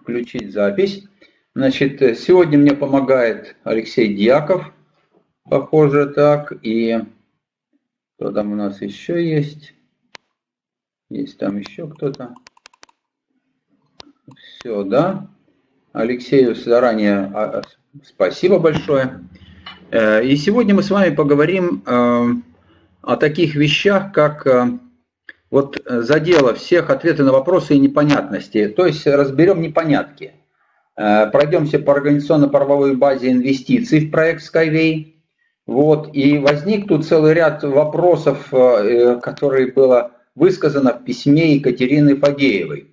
включить запись. Значит, сегодня мне помогает Алексей Дьяков, похоже так, и кто там у нас еще есть? Есть там еще кто-то? Все, да? Алексею заранее спасибо большое. И сегодня мы с вами поговорим о таких вещах, как вот задело всех ответы на вопросы и непонятности. То есть разберем непонятки. Пройдемся по организационно-правовой базе инвестиций в проект Skyway. Вот, и возник тут целый ряд вопросов, которые было высказано в письме Екатерины Фадеевой.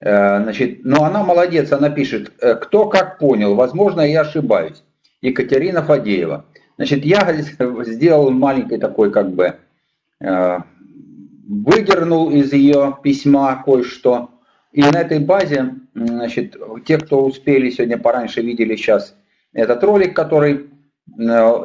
Значит, но она молодец, она пишет, кто как понял, возможно, я ошибаюсь. Екатерина Фадеева. Значит, я сделал маленький такой, как бы, выдернул из ее письма кое-что. И на этой базе, значит, те, кто успели сегодня пораньше, видели сейчас этот ролик, который,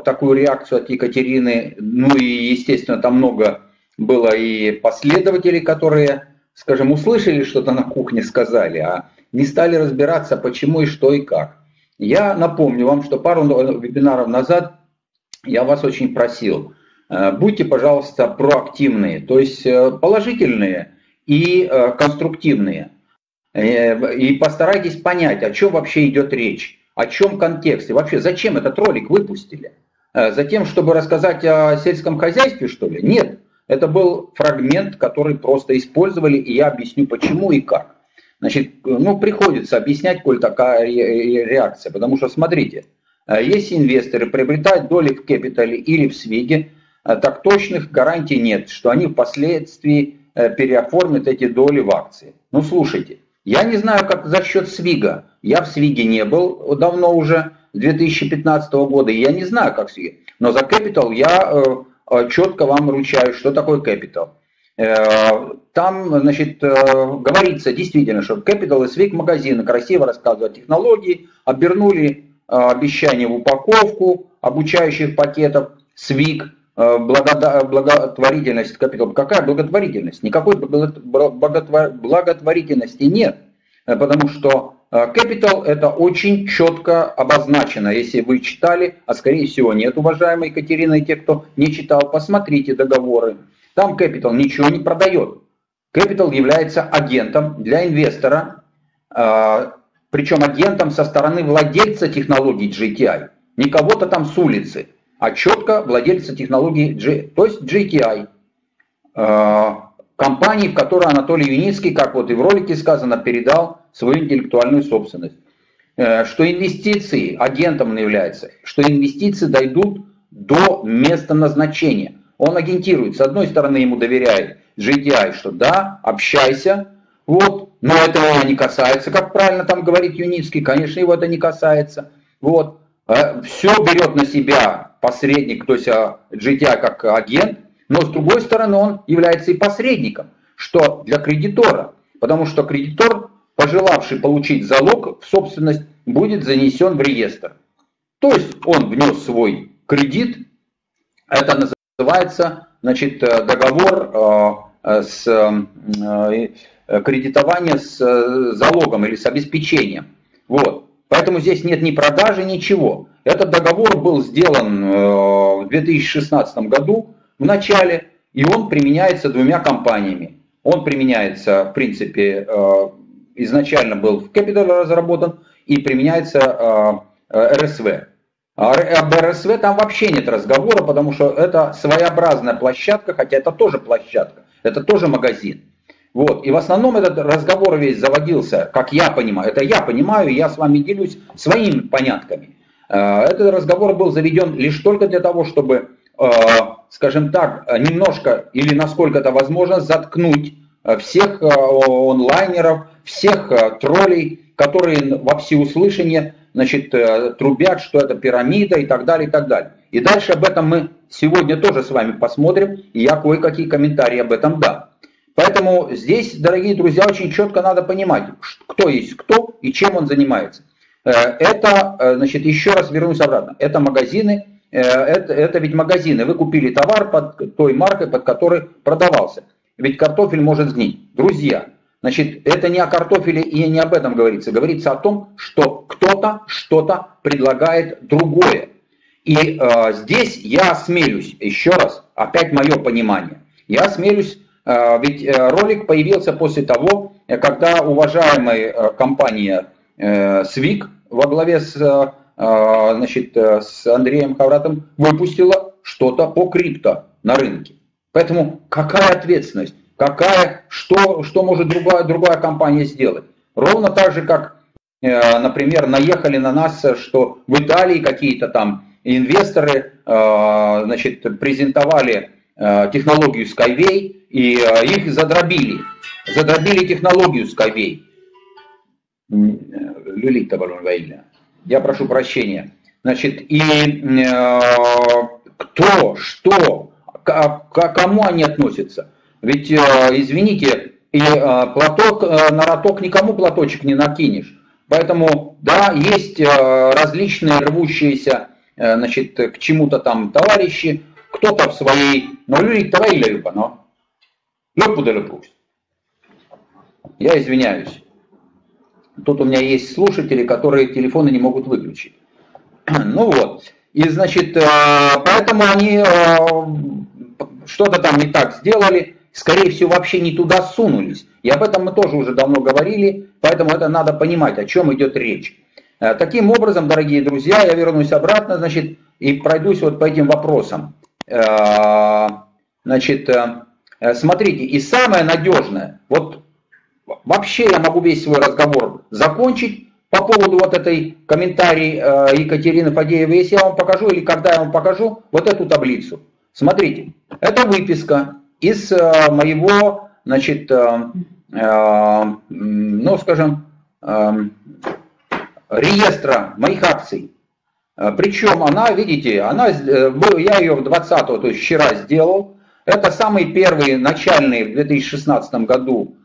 такую реакцию от Екатерины, ну и, естественно, там много было и последователей, которые, скажем, услышали что-то на кухне, сказали, а не стали разбираться, почему и что и как. Я напомню вам, что пару вебинаров назад я вас очень просил, будьте, пожалуйста, проактивные, то есть положительные и конструктивные. И постарайтесь понять, о чем вообще идет речь, о чем контекст, и вообще зачем этот ролик выпустили. Затем, чтобы рассказать о сельском хозяйстве, что ли? Нет. Это был фрагмент, который просто использовали, и я объясню, почему и как. Значит, ну, приходится объяснять, коль такая реакция, потому что, смотрите, если инвесторы приобретают доли в Кэпитале или в Свиге, так точных гарантий нет, что они впоследствии переоформят эти доли в акции. Ну, слушайте, я не знаю, как за счет Свига. Я в Свиге не был давно уже, 2015 года, и я не знаю, как Свиг. Но за Кэпитал я четко вам ручаюсь, что такое Capital. Там, значит, говорится действительно, что Capital и Свиг магазины красиво рассказывают о технологии, обернули обещания в упаковку обучающих пакетов. Свиг, благотворительность Capital. Какая благотворительность? Никакой благотворительности нет, потому что Capital это очень четко обозначено, если вы читали, а скорее всего нет, уважаемая Екатерина, и те, кто не читал, посмотрите договоры. Там Capital ничего не продает. Capital является агентом для инвестора, причем агентом со стороны владельца технологий GTI. Не кого-то там с улицы, а четко владельца технологий то есть GTI. Компании, в которой Анатолий Юницкий, как вот и в ролике сказано, передал свою интеллектуальную собственность. Что инвестиции агентом является, что инвестиции дойдут до места назначения. Он агентирует. С одной стороны, ему доверяет GTI, что да, общайся, вот, но этого не касается, как правильно там говорит Юницкий, конечно, его это не касается. Вот. Все берет на себя посредник, то есть GTI как агент. Но с другой стороны он является и посредником, что для кредитора, потому что кредитор, пожелавший получить залог в собственность, будет занесен в реестр. То есть он внес свой кредит, это называется, значит, договор с кредитование с залогом или с обеспечением. Вот. Поэтому здесь нет ни продажи, ничего. Этот договор был сделан в 2016 году. В начале, и он применяется двумя компаниями. Он применяется, в принципе, изначально был в Capital разработан, и применяется РСВ. Об РСВ там вообще нет разговора, потому что это своеобразная площадка, хотя это тоже площадка, это тоже магазин. Вот. И в основном этот разговор весь заводился, как я понимаю, это я понимаю, я с вами делюсь своими понятками. Этот разговор был заведен лишь только для того, чтобы, скажем так, немножко или насколько это возможно, заткнуть всех онлайнеров, всех троллей, которые во всеуслышание, значит, трубят, что это пирамида и так далее, и так далее. И дальше об этом мы сегодня тоже с вами посмотрим, и я кое-какие комментарии об этом дам. Поэтому здесь, дорогие друзья, очень четко надо понимать, кто есть кто и чем он занимается. Это, значит, еще раз вернусь обратно, это магазины. Это ведь магазины, вы купили товар под той маркой, под которой продавался. Ведь картофель может сгнить. Друзья, Значит, это не о картофеле и не об этом говорится. Говорится о том, что кто-то что-то предлагает другое. И здесь я осмелюсь, еще раз, опять мое понимание, я осмелюсь, ведь ролик появился после того, когда уважаемая компания «Свик» во главе с Андреем Ховратовым выпустила что-то по крипто на рынке. Поэтому какая ответственность? Что может другая компания сделать? Ровно так же, как, например, наехали на нас, что в Италии какие-то там инвесторы презентовали технологию Skyway и их задробили. Задробили технологию Skyway. Я прошу прощения. Значит, и кто, что, к кому они относятся? Ведь, извините, и платок на роток никому платочек не накинешь. Поэтому, да, есть различные рвущиеся, к чему-то там товарищи, кто-то в своей... Я извиняюсь. Тут у меня есть слушатели, которые телефоны не могут выключить. Ну вот. И, поэтому они что-то там не так сделали. Скорее всего, вообще не туда сунулись. И об этом мы тоже уже давно говорили, поэтому это надо понимать, о чем идет речь. Таким образом, дорогие друзья, я вернусь обратно, и пройдусь вот по этим вопросам. Смотрите, и самое надежное, вот вообще я могу весь свой разговор закончить по поводу вот этой комментарий Екатерины Фадеевой, если я вам покажу, или когда я вам покажу, вот эту таблицу. Смотрите, это выписка из моего, реестра моих акций. Причем она, видите, я ее 20-го, то есть вчера сделал. Это самые первые начальные в 2016 году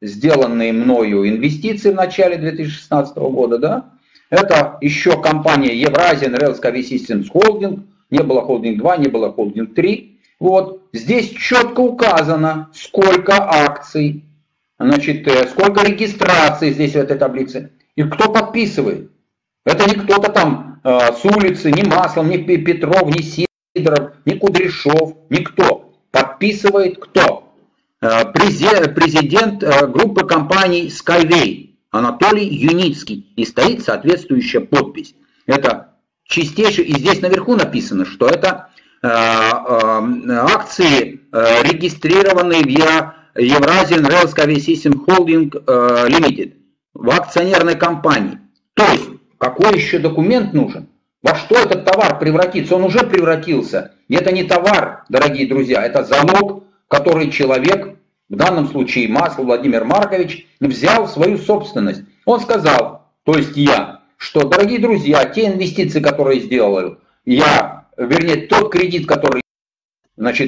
сделанные мною инвестиции в начале 2016 года, да. Это еще компания Eurasian Rail Skyway System Holding. Не было холдинг 2, не было холдинг 3. Вот. Здесь четко указано, сколько акций, сколько регистраций здесь в этой таблице. И кто подписывает. Это не кто-то там с улицы, не Маслов, не Петров, не Сидоров, не Кудряшов, никто. Подписывает кто? Президент группы компаний Skyway Анатолий Юницкий. И стоит соответствующая подпись. Это чистейший. И здесь наверху написано, что это акции, регистрированные в Eurasian Rail Skyway System Holding Limited, в акционерной компании. То есть, какой еще документ нужен? Во что этот товар превратится? Он уже превратился. И это не товар, дорогие друзья, это залог, который человек, в данном случае Маслов Владимир Маркович, взял в свою собственность. Он сказал, то есть я, что, дорогие друзья, те инвестиции, которые сделал я, вернее, тот кредит, который,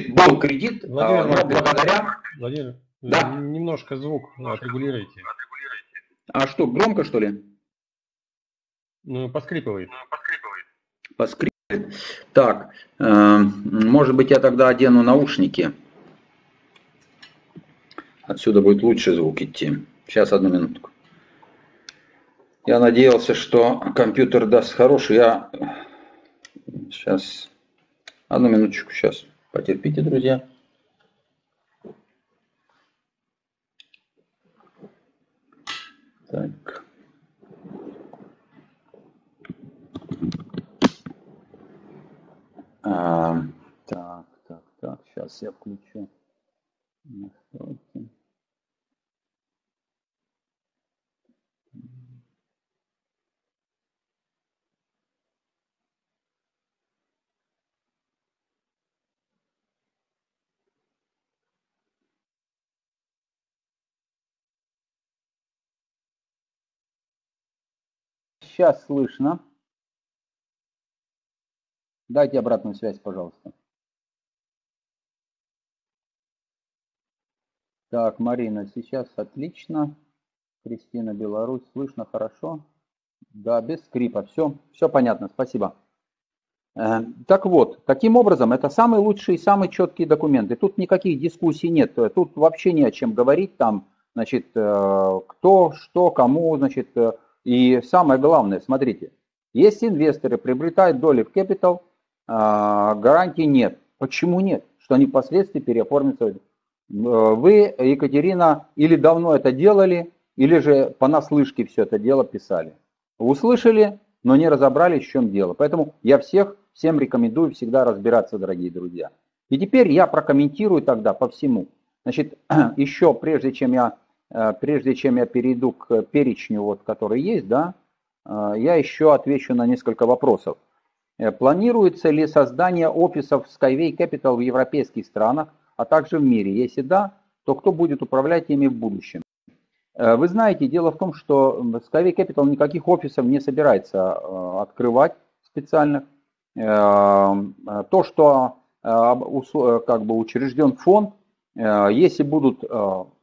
был кредит, Владимир, благодаря... Владимир, да? Немножко звук отрегулируйте. А что, громко, что ли? Ну, поскрипывает. Поскрипывает. Так, может быть, я тогда одену наушники. Отсюда будет лучше звук идти. Сейчас, одну минутку. Я надеялся, что компьютер даст хороший. Я... Сейчас, одну минуточку, сейчас, потерпите, друзья. Так. Так, сейчас я включу настройки. Сейчас слышно. Дайте обратную связь, пожалуйста. Так, Марина, сейчас отлично. Кристина, Беларусь, слышно хорошо. Да, без скрипа. Все понятно, спасибо. Так вот, таким образом, это самые лучшие и самые четкие документы. Тут никаких дискуссий нет, тут вообще не о чем говорить, там, значит, кто, что, кому, значит, и самое главное, смотрите, если инвесторы приобретают доли в Capital, гарантий нет. Почему нет? Что они впоследствии переоформятся. Вы, Екатерина, или давно это делали, или же понаслышке все это дело писали. Услышали, но не разобрались, в чем дело. Поэтому я всем рекомендую всегда разбираться, дорогие друзья. И теперь я прокомментирую тогда по всему. Значит, еще прежде чем я перейду к перечню, вот, который есть, да, я еще отвечу на несколько вопросов. Планируется ли создание офисов Skyway Capital в европейских странах, а также в мире? Если да, то кто будет управлять ими в будущем? Вы знаете, дело в том, что Skyway Capital никаких офисов не собирается открывать специально. То, что как бы учрежден фонд, если будут,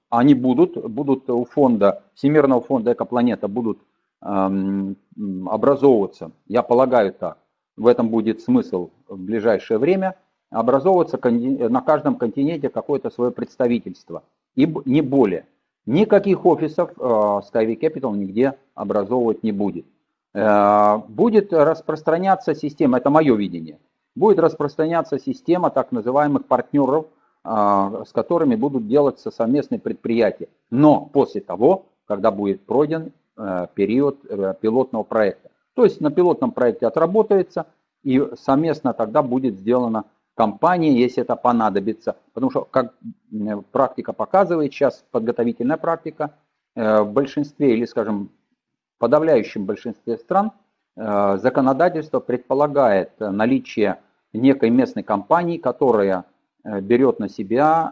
они будут у фонда, Всемирного фонда «Экопланета» будут образовываться, я полагаю так, в этом будет смысл в ближайшее время, образовываться на каждом континенте какое-то свое представительство, и не более. Никаких офисов Skyway Capital нигде образовывать не будет. Будет распространяться система, это мое видение, будет распространяться система так называемых партнеров, с которыми будут делаться совместные предприятия. Но после того, когда будет пройден период пилотного проекта. То есть на пилотном проекте отработается, и совместно тогда будет сделана компания, если это понадобится. Потому что, как практика показывает, сейчас подготовительная практика, в большинстве или, скажем, подавляющем большинстве стран законодательство предполагает наличие некой местной компании, которая берет на себя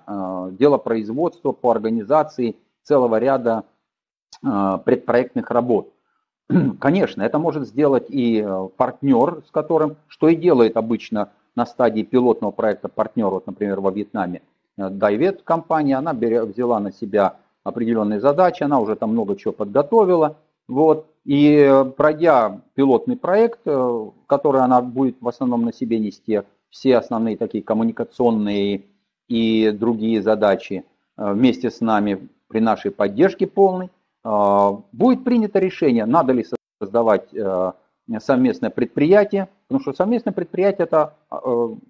дело производства по организации целого ряда предпроектных работ. Конечно, это может сделать и партнер, с которым, что и делает обычно на стадии пилотного проекта партнер, вот, например, во Вьетнаме, Дай Вьет компания, она взяла на себя определенные задачи, она уже там много чего подготовила, вот, и пройдя пилотный проект, который она будет в основном на себе нести, все основные такие коммуникационные и другие задачи вместе с нами при нашей поддержке полной, будет принято решение, надо ли создавать совместное предприятие, потому что совместное предприятие – это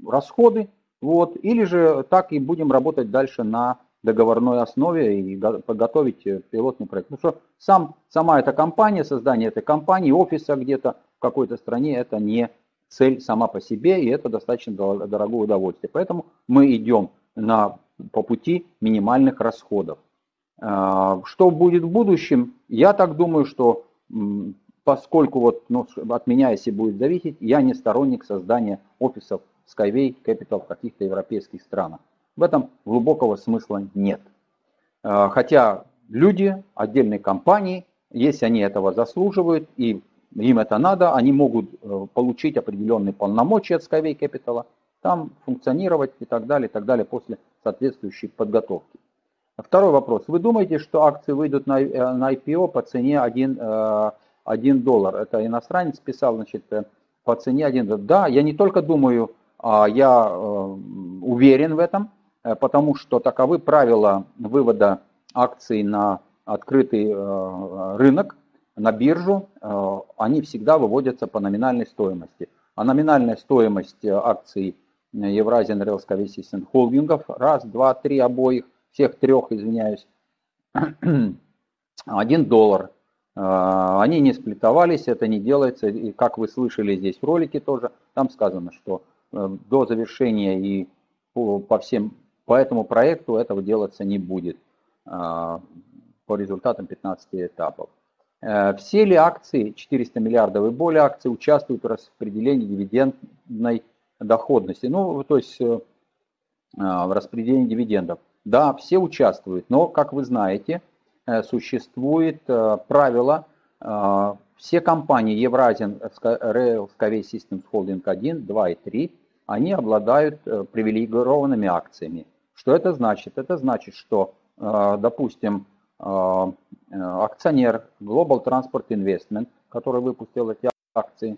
расходы, вот, или же так и будем работать дальше на договорной основе и подготовить пилотный проект. Потому что сама эта компания, создание этой компании, офиса где-то в какой-то стране – это не цель сама по себе, и это достаточно дорогое удовольствие. Поэтому мы идем по пути минимальных расходов. Что будет в будущем? Я так думаю, что поскольку вот, ну, от меня, если будет зависеть, я не сторонник создания офисов Skyway Capital в каких-то европейских странах. В этом глубокого смысла нет. Хотя люди, отдельные компании, если они этого заслуживают и им это надо, они могут получить определенные полномочия от Skyway Capital, там функционировать и так далее после соответствующей подготовки. Второй вопрос. Вы думаете, что акции выйдут на IPO по цене 1 доллар? Это иностранец писал, значит, по цене 1 доллар. Да, я не только думаю, я уверен в этом, потому что таковы правила вывода акций на открытый рынок, на биржу. Они всегда выводятся по номинальной стоимости. А номинальная стоимость акций Eurasian Rail Skyway System Holding, раз, два, три обоих, всех трех, извиняюсь, 1 доллар. Они не сплитовались, это не делается. И как вы слышали здесь в ролике тоже, там сказано, что до завершения и по этому проекту этого делаться не будет по результатам 15 этапов. Все ли акции, 400 миллиардов и более акций, участвуют в распределении дивидендной доходности? Ну, то есть в распределении дивидендов. Да, все участвуют, но, как вы знаете, существует правило, все компании Eurasian Rail Skyway Systems Holding 1, 2 и 3, они обладают привилегированными акциями. Что это значит? Это значит, что, допустим, акционер Global Transport Investment, который выпустил эти акции,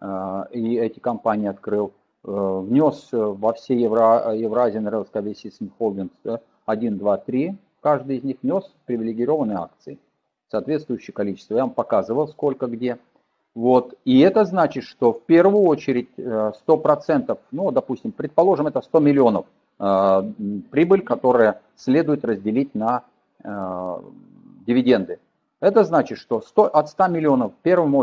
и эти компании открыл, внес во все Eurasian Rail Skyway System Holding 1, 2, 3, каждый из них внес привилегированные акции, соответствующее количество. Я вам показывал, сколько где. Вот. И это значит, что в первую очередь 100%, ну, допустим, предположим, это 100 миллионов прибыль, которая следует разделить на дивиденды. Это значит, что от 100 миллионов в первую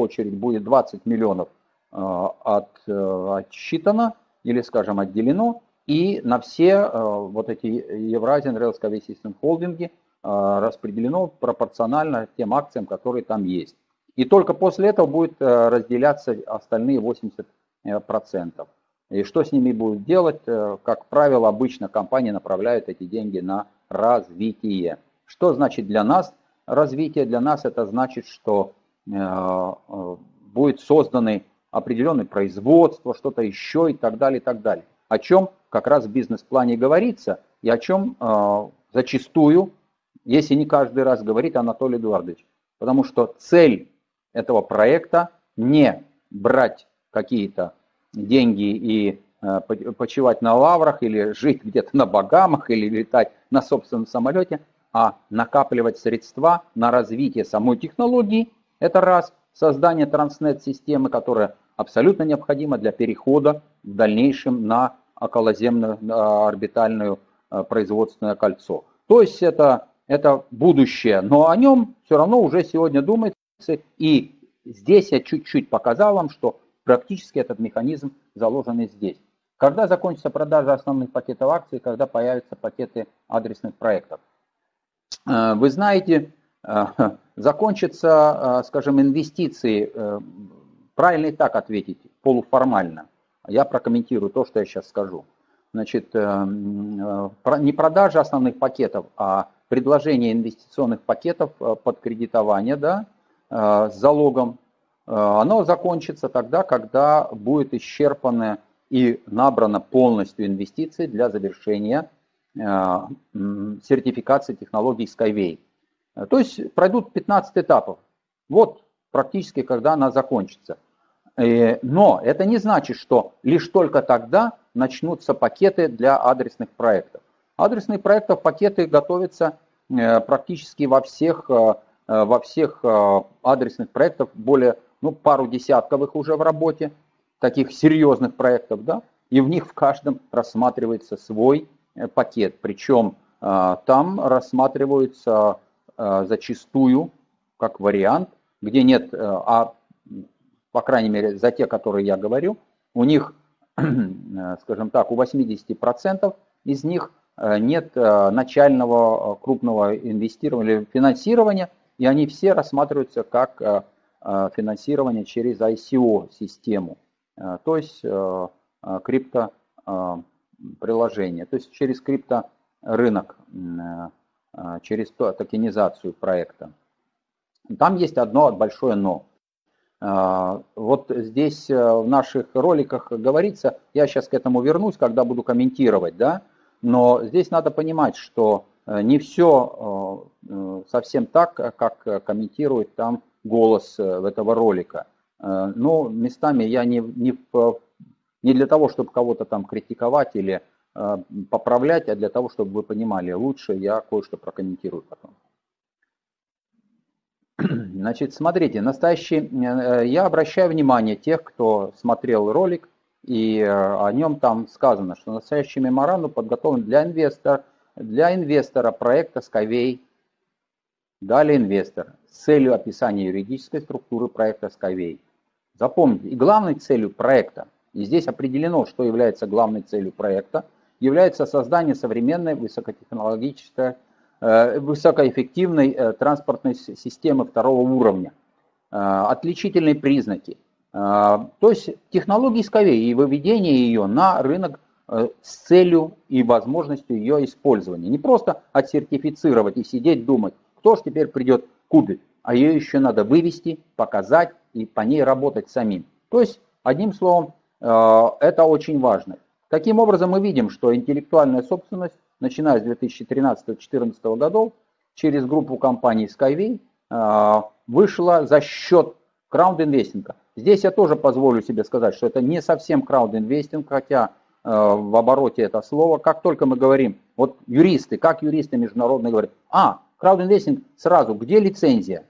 очередь будет 20 миллионов отсчитано или, скажем, отделено, и на все вот эти Eurasian Rail Skyway System холдинги распределено пропорционально тем акциям, которые там есть. И только после этого будет разделяться остальные 80%. И что с ними будут делать? Как правило, обычно компании направляют эти деньги на развитие. Что значит для нас развитие? Для нас это значит, что будет создано определенное производство, что-то еще и так далее, и так далее. О чем как раз в бизнес-плане говорится и о чем зачастую, если не каждый раз, говорит Анатолий Эдуардович. Потому что цель этого проекта не брать какие-то деньги и почивать на лаврах, или жить где-то на Багамах, или летать на собственном самолете, а накапливать средства на развитие самой технологии. Это раз. Создание транснет-системы, которая абсолютно необходима для перехода в дальнейшем на околоземную орбитальную производственное кольцо. То есть это будущее, но о нем все равно уже сегодня думается. И здесь я чуть-чуть показал вам, что практически этот механизм заложен и здесь. Когда закончится продажа основных пакетов акций, когда появятся пакеты адресных проектов. Вы знаете, закончатся, скажем, инвестиции, правильно и так ответить, полуформально. Я прокомментирую то, что я сейчас скажу. Значит, не продажа основных пакетов, а предложение инвестиционных пакетов под кредитование, да, с залогом, оно закончится тогда, когда будет исчерпано и набрано полностью инвестиции для завершения сертификации технологий Skyway. То есть пройдут 15 этапов. Вот практически когда она закончится. Но это не значит, что лишь только тогда начнутся пакеты для адресных проектов. Адресных проектов пакеты готовятся практически во всех адресных проектов, более, ну, пару десятков их уже в работе, таких серьезных проектов, да, и в них в каждом рассматривается свой пакет. Причем там рассматриваются зачастую как вариант, где нет, по крайней мере, за те, которые я говорю, у них, скажем так, у 80% из них нет начального крупного инвестирования или финансирования, и они все рассматриваются как финансирование через ICO-систему, то есть криптоприложение, то есть через крипторынок, через токенизацию проекта. Там есть одно большое «но». Вот здесь в наших роликах говорится, я сейчас к этому вернусь, когда буду комментировать, да, но здесь надо понимать, что не все совсем так, как комментирует там голос этого ролика. Ну, местами я не для того, чтобы кого-то там критиковать или поправлять, а для того, чтобы вы понимали лучше, я кое-что прокомментирую потом. Значит, смотрите, я обращаю внимание тех, кто смотрел ролик, и о нем там сказано, что настоящий меморандум подготовлен для инвестора проекта Skyway, далее инвестор, с целью описания юридической структуры проекта Skyway. Запомните, и главной целью проекта, и здесь определено, что является главной целью проекта, является создание современной высокотехнологической, высокоэффективной транспортной системы второго уровня. Отличительные признаки. То есть технологии Skyway и выведение ее на рынок с целью и возможностью ее использования. Не просто отсертифицировать и сидеть думать, кто же теперь придет купить, а ее еще надо вывести, показать и по ней работать самим. То есть, одним словом, это очень важно. Таким образом, мы видим, что интеллектуальная собственность, начиная с 2013-2014 годов, через группу компаний Skyway вышла за счет краунд-инвестинга. Здесь я тоже позволю себе сказать, что это не совсем краудинвестинг, хотя в обороте это слово. Как только мы говорим, вот юристы, как юристы международные говорят, краудинвестинг сразу, где лицензия?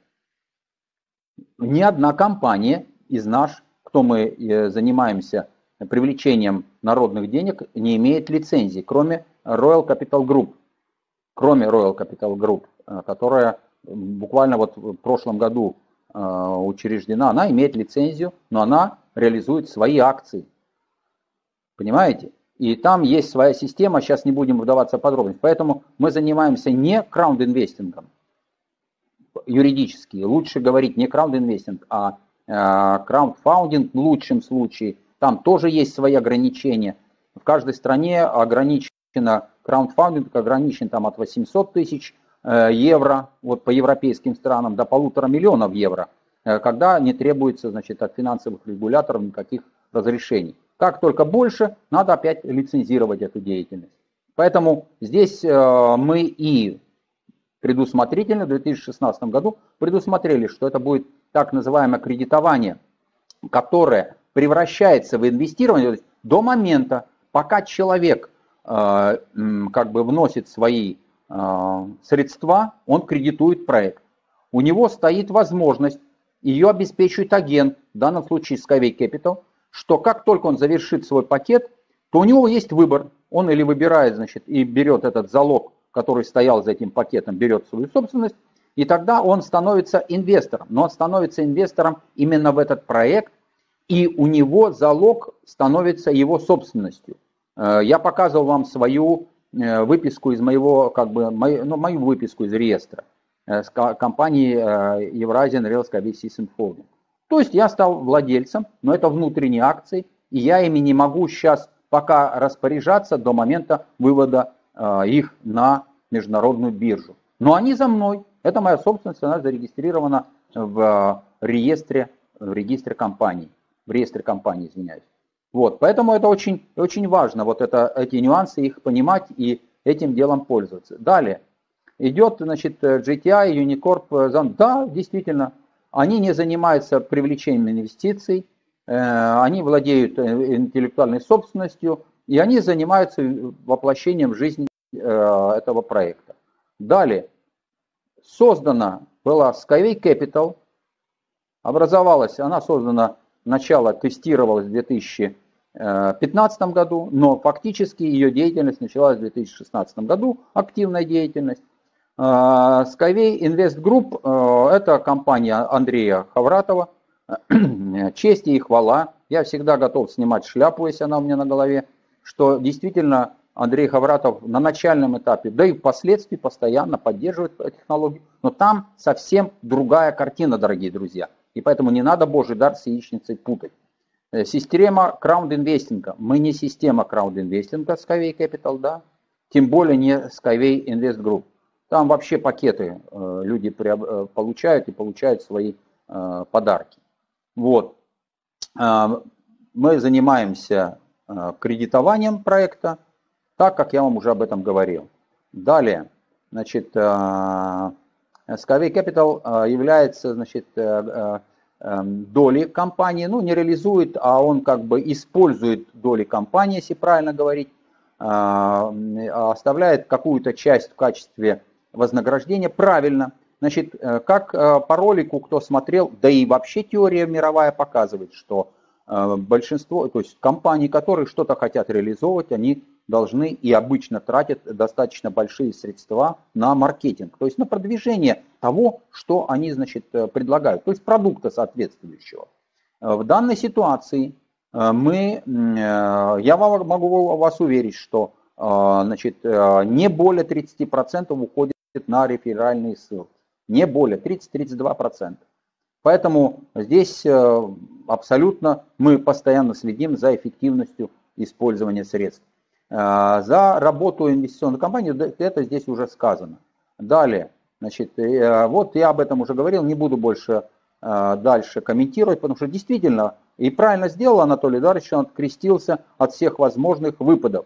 Ни одна компания из нас, кто мы занимаемся привлечением народных денег, не имеет лицензии, кроме Royal Capital Group. Кроме Royal Capital Group, которая буквально вот в прошлом году учреждена, она имеет лицензию, но она реализует свои акции. Понимаете? И там есть своя система, сейчас не будем вдаваться в подробности. Поэтому мы занимаемся не крауд-инвестингом юридически. Лучше говорить не крауд-инвестинг, а краудфаундинг в лучшем случае. Там тоже есть свои ограничения. В каждой стране ограничено краудфаундинг, ограничен там от 800 тысяч евро, вот по европейским странам, до 1,5 миллиона евро, когда не требуется, значит, от финансовых регуляторов никаких разрешений. Как только больше, надо опять лицензировать эту деятельность. Поэтому здесь мы и предусмотрительно в 2016 году предусмотрели, что это будет так называемое кредитование, которое превращается в инвестирование, то есть до момента, пока человек как бы вносит свои средства, он кредитует проект. У него стоит возможность, ее обеспечивает агент, в данном случае Skyway Capital, что как только он завершит свой пакет, то у него есть выбор. Он или выбирает, значит, и берет этот залог, который стоял за этим пакетом, берет свою собственность, и тогда он становится инвестором. Но он становится инвестором именно в этот проект, и у него залог становится его собственностью. Я показывал вам свою выписку из моего, как бы, мою выписку из реестра с компании Eurasian Rail Skyway System Holding. То есть я стал владельцем, но это внутренние акции, и я ими не могу сейчас пока распоряжаться до момента вывода их на международную биржу. Но они за мной, это моя собственность, она зарегистрирована в реестре компании, извиняюсь. Вот, поэтому это очень, очень важно, вот это, эти нюансы, их понимать и этим делом пользоваться. Далее, идет, значит, GTI, Unicorp, ZAN. Да, действительно, они не занимаются привлечением инвестиций, они владеют интеллектуальной собственностью, и они занимаются воплощением в жизнь этого проекта. Далее, создана была Skyway Capital, образовалась, она создана, начало тестировалась в 2015 году, но фактически ее деятельность началась в 2016 году, активная деятельность. Skyway Invest Group – это компания Андрея Ховратова, честь и хвала. Я всегда готов снимать шляпу, если она у меня на голове, что действительно Андрей Ховратов на начальном этапе, да и впоследствии постоянно поддерживает технологию, но там совсем другая картина, дорогие друзья. И поэтому не надо божий дар с яичницей путать. Система крауд-инвестинга. Мы не система крауд-инвестинга Skyway Capital, да? Тем более не Skyway Invest Group. Там вообще пакеты люди получают и получают свои подарки. Вот. Мы занимаемся кредитованием проекта, так как я вам уже об этом говорил. Далее, значит, Skyway Capital является, значит, долей компании, ну не реализует, а он как бы использует доли компании, если правильно говорить, оставляет какую-то часть в качестве вознаграждения. Правильно, значит, как по ролику, кто смотрел, да и вообще теория мировая показывает, что большинство, то есть компании, которые что-то хотят реализовывать, они должны и обычно тратят достаточно большие средства на маркетинг, то есть на продвижение того, что они, значит, предлагают, то есть продукта соответствующего. В данной ситуации я могу вас уверить, что, значит, не более 30% уходит на реферальные ссылки, не более 30-32%. Поэтому здесь абсолютно мы постоянно следим за эффективностью использования средств. За работу инвестиционной компании, это здесь уже сказано. Далее, значит, вот я об этом уже говорил, не буду больше дальше комментировать, потому что действительно, и правильно сделал Анатолий Дарович, он открестился от всех возможных выпадов.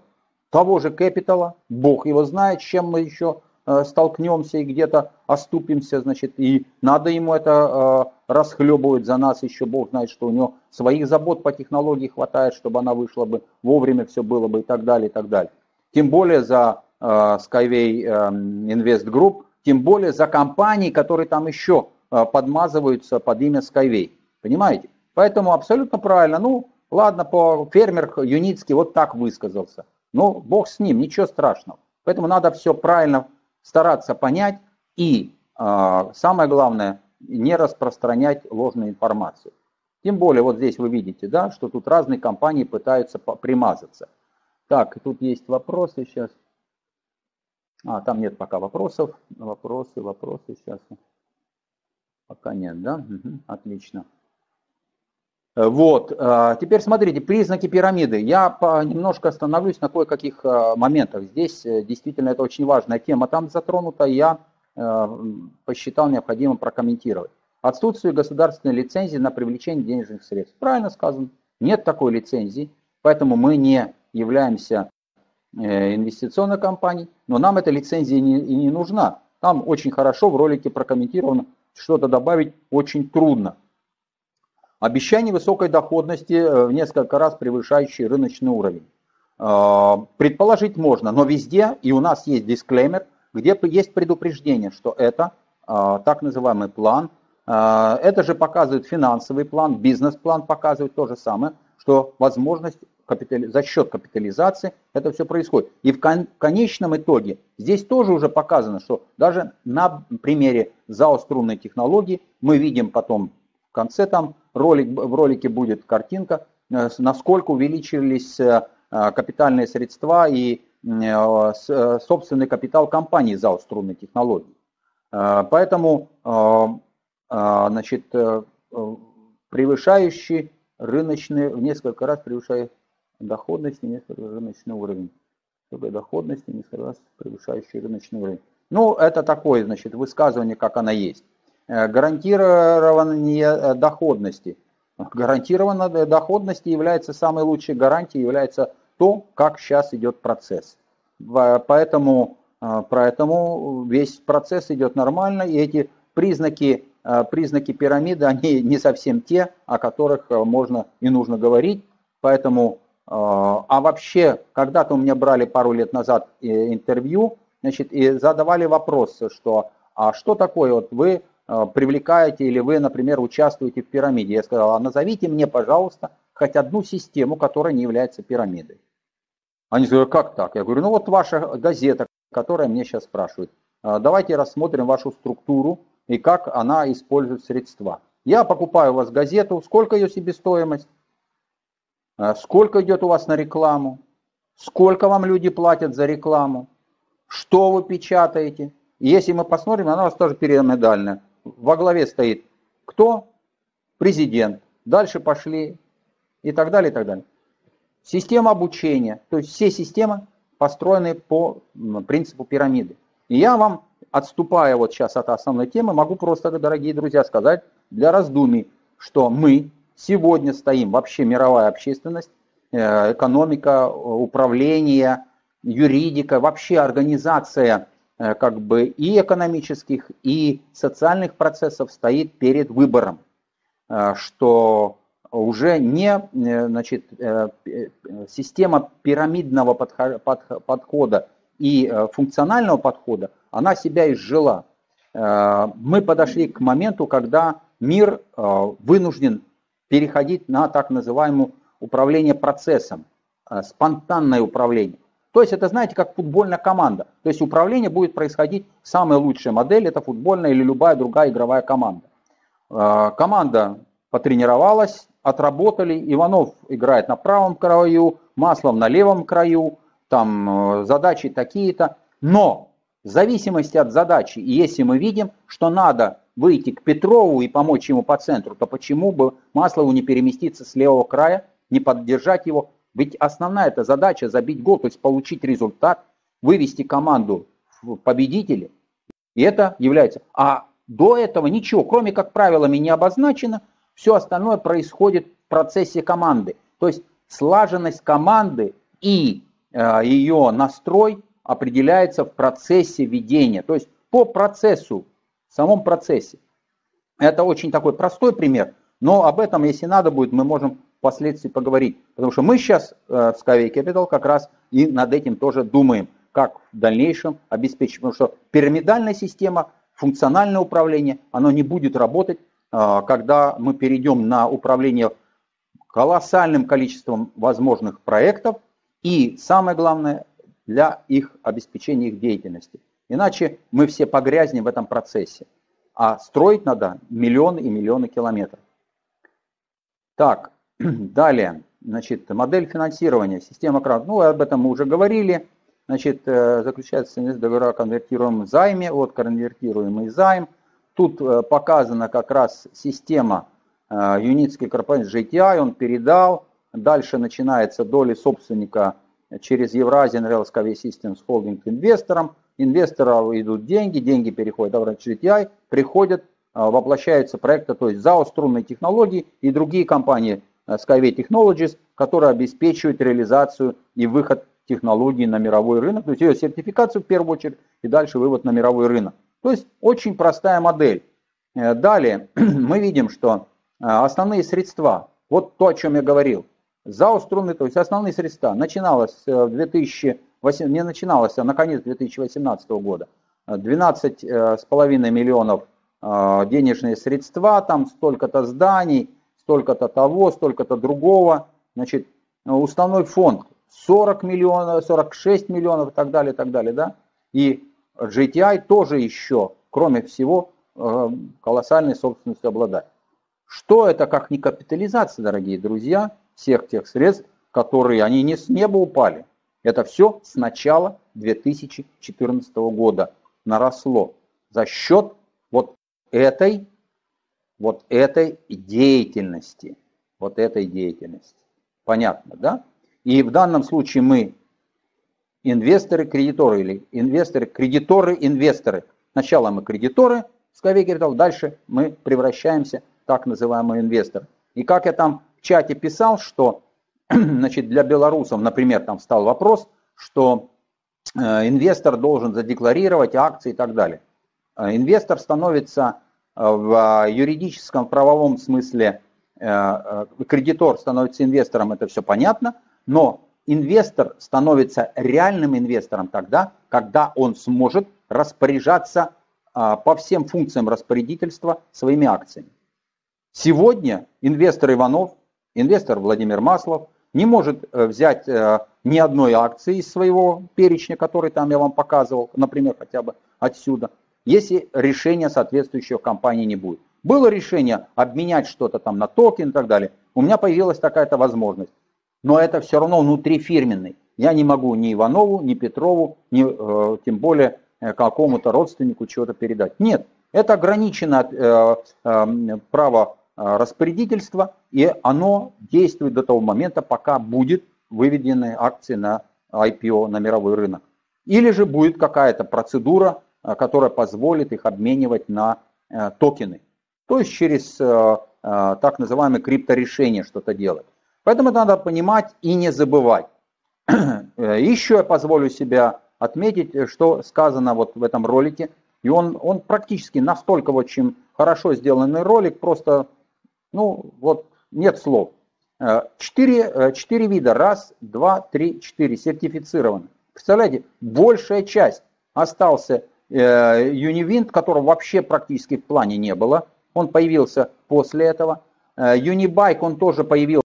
Того же Кэпитала, бог его знает, с чем мы еще столкнемся и где-то оступимся, значит, и надо ему это расхлебывает за нас, еще бог знает, что у нее своих забот по технологии хватает, чтобы она вышла бы вовремя, все было бы и так далее, и так далее. Тем более за Skyway Invest Group, тем более за компании, которые там еще подмазываются под имя Skyway. Понимаете? Поэтому абсолютно правильно. Ну, ладно, фермер Юницкий вот так высказался. Ну, бог с ним, ничего страшного. Поэтому надо все правильно стараться понять и, самое главное, не распространять ложную информацию. Тем более, вот здесь вы видите, да, что тут разные компании пытаются примазаться. Так, тут есть вопросы сейчас. А, там нет пока вопросов. Вопросы сейчас. Пока нет, да? Угу, отлично. Вот, теперь смотрите, признаки пирамиды. Я немножко остановлюсь на кое-каких моментах. Здесь действительно это очень важная тема, там затронута, я посчитал необходимым прокомментировать. Отсутствие государственной лицензии на привлечение денежных средств. Правильно сказано, нет такой лицензии, поэтому мы не являемся инвестиционной компанией, но нам эта лицензия и не нужна. Там очень хорошо в ролике прокомментировано, что-то добавить очень трудно. Обещание высокой доходности в несколько раз превышающий рыночный уровень. Предположить можно, но везде, и у нас есть дисклеймер, где есть предупреждение, что это так называемый план. Это же показывает финансовый план, бизнес-план показывает то же самое, что возможность за счет капитализации это все происходит. И в конечном итоге здесь тоже уже показано, что даже на примере ЗАО «Струнные технологии» мы видим потом в конце там, в ролике будет картинка, насколько увеличились капитальные средства и собственный капитал компании ЗАО «Струнные технологии». Поэтому, значит, превышающий рыночный, в несколько раз превышающий доходность, несколько рыночный уровень. Доходность, несколько раз превышающий рыночный уровень. Ну, это такое, значит, высказывание, как оно есть. Гарантирование доходности. Гарантированная доходность является самой лучшей гарантией, является то, как сейчас идет процесс. Поэтому весь процесс идет нормально, и эти признаки пирамиды, они не совсем те, о которых можно и нужно говорить. Поэтому, а вообще, когда-то у меня брали пару лет назад интервью, значит, и задавали вопрос, что, а что такое, вот вы привлекаете или вы, например, участвуете в пирамиде. Я сказал, а назовите мне, пожалуйста, хоть одну систему, которая не является пирамидой. Они говорят, как так? Я говорю, ну вот ваша газета, которая мне сейчас спрашивает. Давайте рассмотрим вашу структуру и как она использует средства. Я покупаю у вас газету, сколько ее себестоимость, сколько идет у вас на рекламу, сколько вам люди платят за рекламу, что вы печатаете. И если мы посмотрим, она у вас тоже пирамидальная. Во главе стоит кто? Президент. Дальше пошли и так далее, и так далее. Система обучения. То есть все системы построены по принципу пирамиды. И я вам, отступая вот сейчас от основной темы, могу просто, дорогие друзья, сказать для раздумий, что мы сегодня стоим, вообще мировая общественность, экономика, управление, юридика, вообще организация как бы и экономических, и социальных процессов стоит перед выбором, что уже не, значит, система пирамидного подхода и функционального подхода, она себя изжила. Мы подошли к моменту, когда мир вынужден переходить на так называемое управление процессом, спонтанное управление. То есть это, знаете, как футбольная команда. То есть управление будет происходить, самая лучшая модель, это футбольная или любая другая игровая команда. Команда потренировалась, отработали, Иванов играет на правом краю, Маслов на левом краю, там задачи такие-то. Но в зависимости от задачи, если мы видим, что надо выйти к Петрову и помочь ему по центру, то почему бы Маслову не переместиться с левого края, не поддержать его? Ведь основная эта задача забить гол, то есть получить результат, вывести команду в победители. И это является. А до этого ничего, кроме как правилами не обозначено, все остальное происходит в процессе команды. То есть слаженность команды и ее настрой определяется в процессе ведения. То есть по процессу, в самом процессе. Это очень такой простой пример, но об этом, если надо будет, мы можем впоследствии поговорить. Потому что мы сейчас в Skyway Capital как раз и над этим тоже думаем, как в дальнейшем обеспечить. Потому что пирамидальная система, функциональное управление, оно не будет работать, когда мы перейдем на управление колоссальным количеством возможных проектов и, самое главное, для их обеспечения их деятельности. Иначе мы все погрязнем в этом процессе. А строить надо миллионы и миллионы километров. Так, далее. Значит, модель финансирования, система крауд. Ну, об этом мы уже говорили. Значит, заключается договор о конвертируемом займе, вот конвертируемый займ. Тут показана как раз система Юницкий корпорации GTI, он передал. Дальше начинается доли собственника через Eurasian Rail Skyway System Holding инвесторам. Инвесторам идут деньги, деньги переходят в GTI, приходят, воплощаются проекты, то есть ЗАО Струнные технологии и другие компании Skyway Technologies, которые обеспечивают реализацию и выход технологии на мировой рынок, то есть ее сертификацию в первую очередь и дальше вывод на мировой рынок. То есть очень простая модель. Далее мы видим, что основные средства, вот то, о чем я говорил, ЗАО Струнные, то есть основные средства, начиналось в 2008, не начиналось, а на конец 2018 года, 12,5 миллионов денежные средства, там столько-то зданий, столько-то того, столько-то другого, значит, уставной фонд 40 миллионов, 46 миллионов и так далее, да, и GTI тоже еще, кроме всего, колоссальной собственностью обладает. Что это, как не капитализация, дорогие друзья, всех тех средств, которые они не с неба упали. Это все с начала 2014 года наросло за счет вот этой деятельности. Вот этой деятельности. Понятно, да? И в данном случае мы инвесторы-кредиторы или инвесторы-кредиторы-инвесторы. Сначала мы кредиторы Skyway Capital, дальше мы превращаемся в так называемый инвестор. И как я там в чате писал, что значит, для белорусов, например, там встал вопрос, что инвестор должен задекларировать акции и так далее. Инвестор становится в юридическом, правовом смысле, кредитор становится инвестором, это все понятно, но инвестор становится реальным инвестором тогда, когда он сможет распоряжаться по всем функциям распорядительства своими акциями. Сегодня инвестор Иванов, инвестор Владимир Маслов не может взять ни одной акции из своего перечня, который там я вам показывал, например, хотя бы отсюда, если решения соответствующего компании не будет. Было решение обменять что-то там на токен и так далее. У меня появилась такая-то возможность. Но это все равно внутрифирменный. Я не могу ни Иванову, ни Петрову, ни тем более какому-то родственнику чего-то передать. Нет, это ограничено право распорядительства, и оно действует до того момента, пока будут выведены акции на IPO, на мировой рынок. Или же будет какая-то процедура, которая позволит их обменивать на токены. То есть через так называемое крипторешение что-то делать. Поэтому это надо понимать и не забывать. Еще я позволю себе отметить, что сказано вот в этом ролике. И он практически настолько очень хорошо сделанный ролик, просто, ну, вот нет слов. 4 вида, раз, два, три, 4, сертифицированы. Представляете, большая часть остался Univind, которого вообще практически в плане не было. Он появился после этого. Unibike, он тоже появился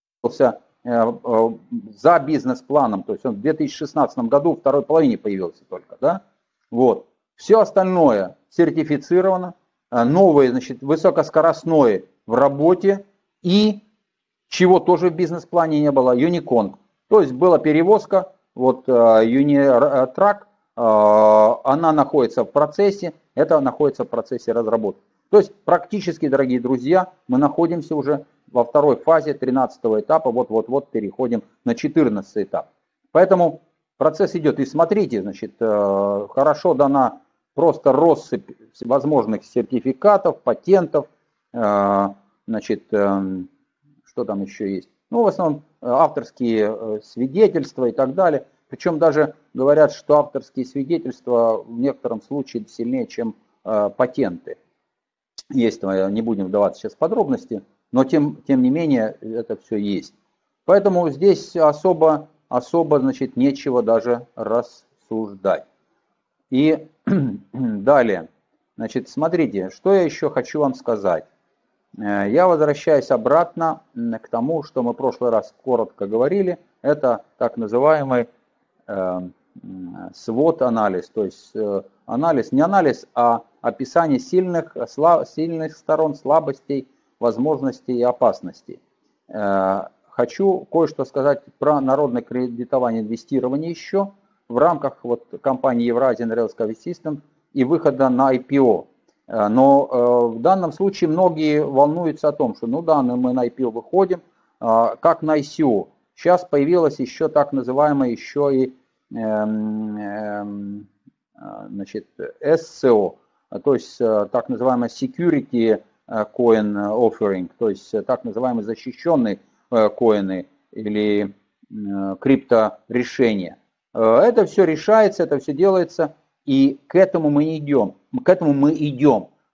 за бизнес-планом, то есть он в 2016 году, второй половине появился только, да? Вот. Все остальное сертифицировано, новые, значит, высокоскоростные в работе и чего тоже в бизнес-плане не было, Unicon. То есть была перевозка, вот Unitrack, она находится в процессе, это находится в процессе разработки. То есть практически, дорогие друзья, мы находимся уже во второй фазе 13-го этапа, вот-вот-вот переходим на 14-й этап. Поэтому процесс идет. И смотрите, значит, хорошо дана просто россыпь всевозможных сертификатов, патентов, значит, что там еще есть? Ну, в основном авторские свидетельства и так далее. Причем даже говорят, что авторские свидетельства в некотором случае сильнее, чем патенты. есть, не будем вдаваться сейчас в подробности, но тем не менее это все есть. Поэтому здесь особо значит, нечего даже рассуждать. И далее, значит, смотрите, что я еще хочу вам сказать. Я возвращаюсь обратно к тому, что мы в прошлый раз коротко говорили. Это так называемый свод-анализ, то есть не анализ, а описание сильных сторон, слабостей, возможностей и опасностей. Хочу кое-что сказать про народное кредитование, инвестирование еще в рамках вот компании Eurasian Rail Skyway System и выхода на IPO. Но в данном случае многие волнуются о том, что ну да, мы на IPO выходим, как на ICO. Сейчас появилась еще так называемая SCO, то есть так называемая Security Coin Offering, то есть так называемые защищенные коины или крипторешения. Это все решается, это все делается. И к этому мы не идем,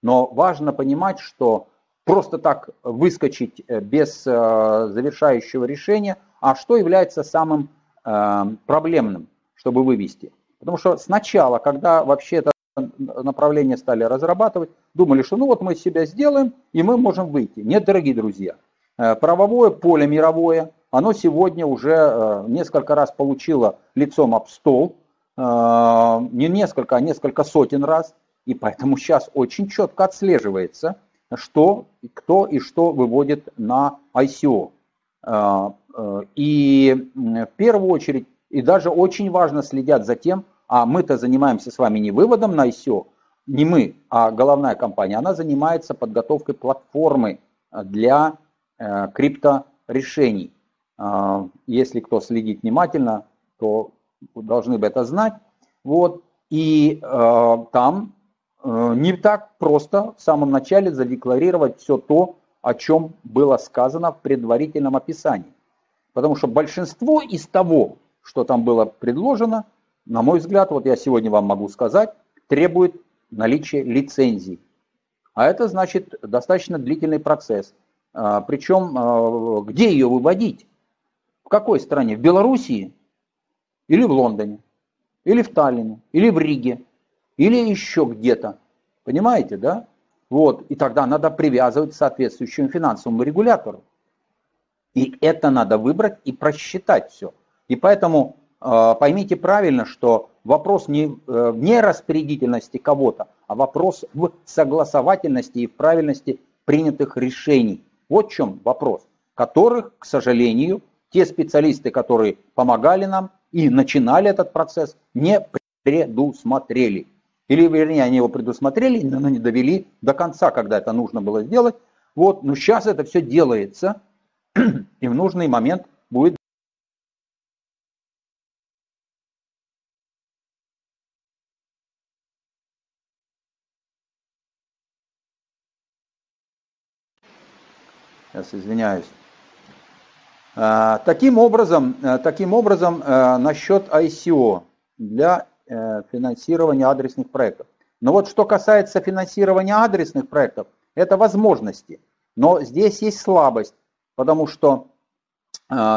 но важно понимать, что просто так выскочить без завершающего решения, а что является самым проблемным, чтобы вывести. Потому что сначала, когда вообще это направление стали разрабатывать, думали, что ну вот мы себя сделаем и мы можем выйти. Нет, дорогие друзья, правовое поле мировое, оно сегодня уже несколько раз получило лицом об стол, не несколько, а несколько сотен раз, и поэтому сейчас очень четко отслеживается, что, кто и что выводит на ICO. И в первую очередь, и даже очень важно следят за тем, а мы-то занимаемся с вами не выводом на ICO, не мы, а головная компания, она занимается подготовкой платформы для крипторешений. Если кто следит внимательно, то должны бы это знать. Вот. И там не так просто в самом начале задекларировать все то, о чем было сказано в предварительном описании. Потому что большинство из того, что там было предложено, на мой взгляд, вот я сегодня вам могу сказать, требует наличия лицензий. А это значит достаточно длительный процесс. Причем где ее выводить? В какой стране? В Белоруссии? Или в Лондоне, или в Таллине, или в Риге, или еще где-то. Понимаете, да? Вот. И тогда надо привязывать к соответствующему финансовому регулятору. И это надо выбрать и просчитать все. И поэтому поймите правильно, что вопрос не в нераспорядительности кого-то, а вопрос в согласовательности и в правильности принятых решений. Вот в чем вопрос, которых, к сожалению, те специалисты, которые помогали нам, и начинали этот процесс, не предусмотрели. Или, вернее, они его предусмотрели, но не довели до конца, когда это нужно было сделать. Вот, но сейчас это все делается, и в нужный момент будет сейчас, извиняюсь. Таким образом, насчет ICO для финансирования адресных проектов. Но вот что касается финансирования адресных проектов, это возможности. Но здесь есть слабость, потому что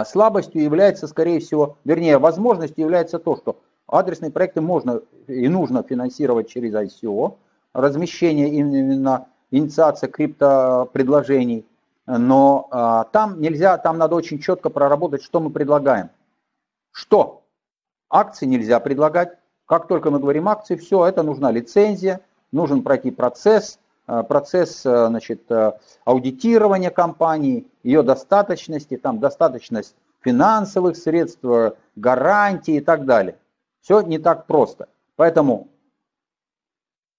слабостью является, скорее всего, вернее, возможностью является то, что адресные проекты можно и нужно финансировать через ICO, размещение именно инициация криптопредложений. Но там нельзя, там надо очень четко проработать, что мы предлагаем. Что? Акции нельзя предлагать. Как только мы говорим акции, все, это нужна лицензия, нужен пройти процесс значит, аудитирования компании, ее достаточности, там достаточность финансовых средств, гарантий и так далее. Все не так просто. Поэтому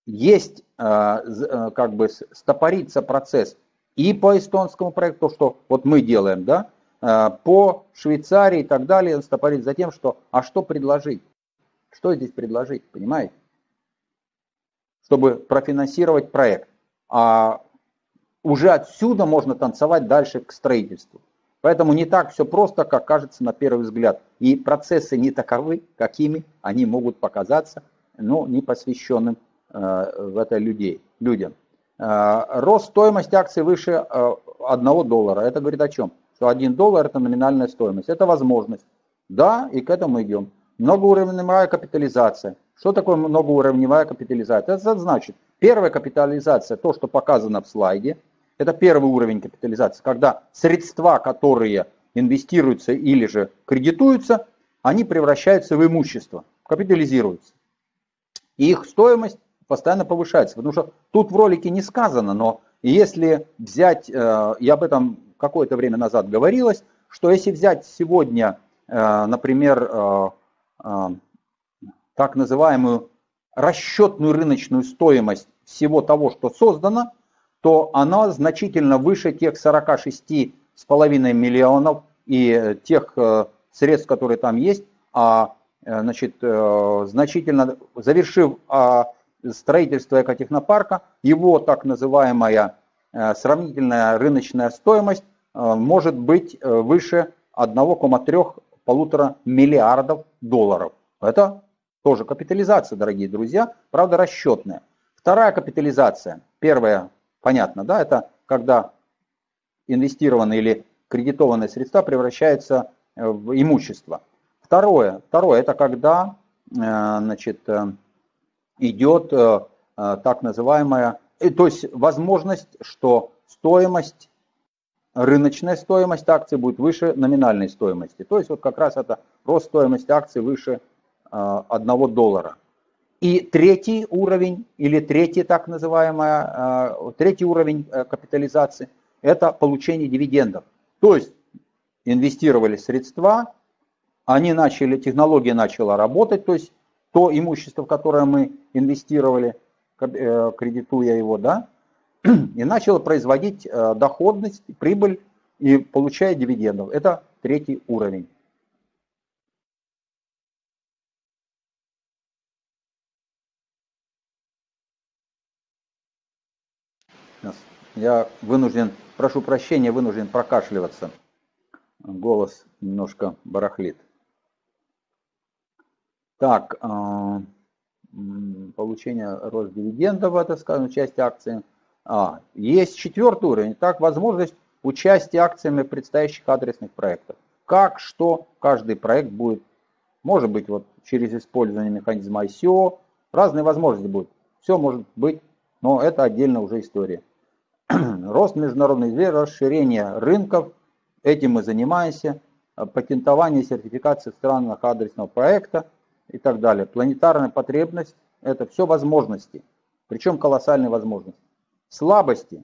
есть, как бы, стопорится процесс. И по эстонскому проекту, то, что вот мы делаем, да, по Швейцарии и так далее, он стопорит за тем, что, а что предложить? Что здесь предложить, понимаете? Чтобы профинансировать проект. А уже отсюда можно танцевать дальше к строительству. Поэтому не так все просто, как кажется на первый взгляд. И процессы не таковы, какими они могут показаться, но непосвященным в это людям. Рост стоимости акций выше $1. Это говорит о чем? Что $1 – это номинальная стоимость. Это возможность. Да, и к этому идем. Многоуровневая капитализация. Что такое многоуровневая капитализация? Это значит, первая капитализация, то, что показано в слайде, это первый уровень капитализации, когда средства, которые инвестируются или же кредитуются, они превращаются в имущество, капитализируются. И их стоимость постоянно повышается, потому что тут в ролике не сказано, но если взять, я об этом какое-то время назад говорилось, что если взять сегодня, например, так называемую расчетную рыночную стоимость всего того, что создано, то она значительно выше тех 46,5 миллионов и тех средств, которые там есть, а значит, значительно завершив строительство экотехнопарка, его так называемая сравнительная рыночная стоимость может быть выше $1,3–1,5 миллиарда. Это тоже капитализация, дорогие друзья, правда расчетная. Вторая капитализация, первая, понятно, да, это когда инвестированные или кредитованные средства превращаются в имущество. Второе это когда значит, идет так называемая, то есть возможность, что стоимость, рыночная стоимость акций будет выше номинальной стоимости. То есть вот как раз это рост стоимости акций выше $1. И третий уровень, или третий так называемый, третий уровень капитализации, это получение дивидендов. То есть инвестировали средства, они начали, технология начала работать, то есть то имущество, в которое мы инвестировали, кредитуя его, да, и начало производить доходность, прибыль и получая дивидендов. Это третий уровень. Я вынужден, прошу прощения, вынужден прокашливаться. Голос немножко барахлит. Так, получение рост дивидендов, это сказано, часть акции. Есть четвертый уровень, так, возможность участия акциями в предстоящих адресных проектах. Как, что, каждый проект будет, может быть, вот через использование механизма ICO, разные возможности будут. Все может быть, но это отдельно уже история. Рост международных дверей, расширение рынков, этим мы занимаемся, патентование, сертификации в странах адресного проекта и так далее. Планетарная потребность – это все возможности, причем колоссальные возможности. Слабости,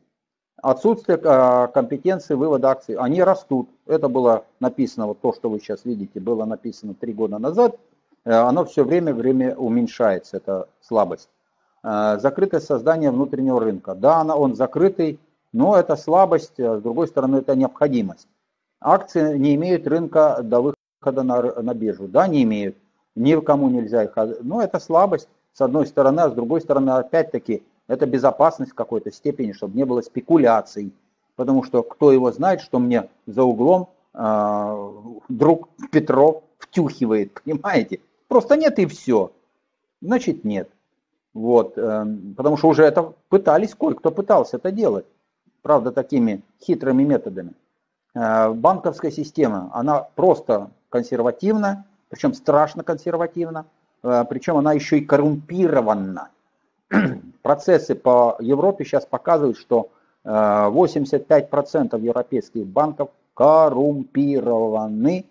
отсутствие компетенции вывода акций, они растут. Это было написано, вот то, что вы сейчас видите, было написано 3 года назад, оно все время уменьшается, это слабость. Закрытость создания внутреннего рынка. Да, он закрытый, но это слабость, с другой стороны, это необходимость. Акции не имеют рынка до выхода на биржу. Да, не имеют. Никому нельзя их... Но это слабость, с одной стороны, а с другой стороны, опять-таки, это безопасность в какой-то степени, чтобы не было спекуляций. Потому что кто его знает, что мне за углом друг Петров втюхивает, понимаете? Просто нет и все. Значит, нет. Вот, потому что уже это пытались, кое-кто пытался это делать, правда, такими хитрыми методами. Банковская система, она просто консервативна, причем страшно консервативна, причем она еще и коррумпирована. Процессы по Европе сейчас показывают, что 85% европейских банков коррумпированы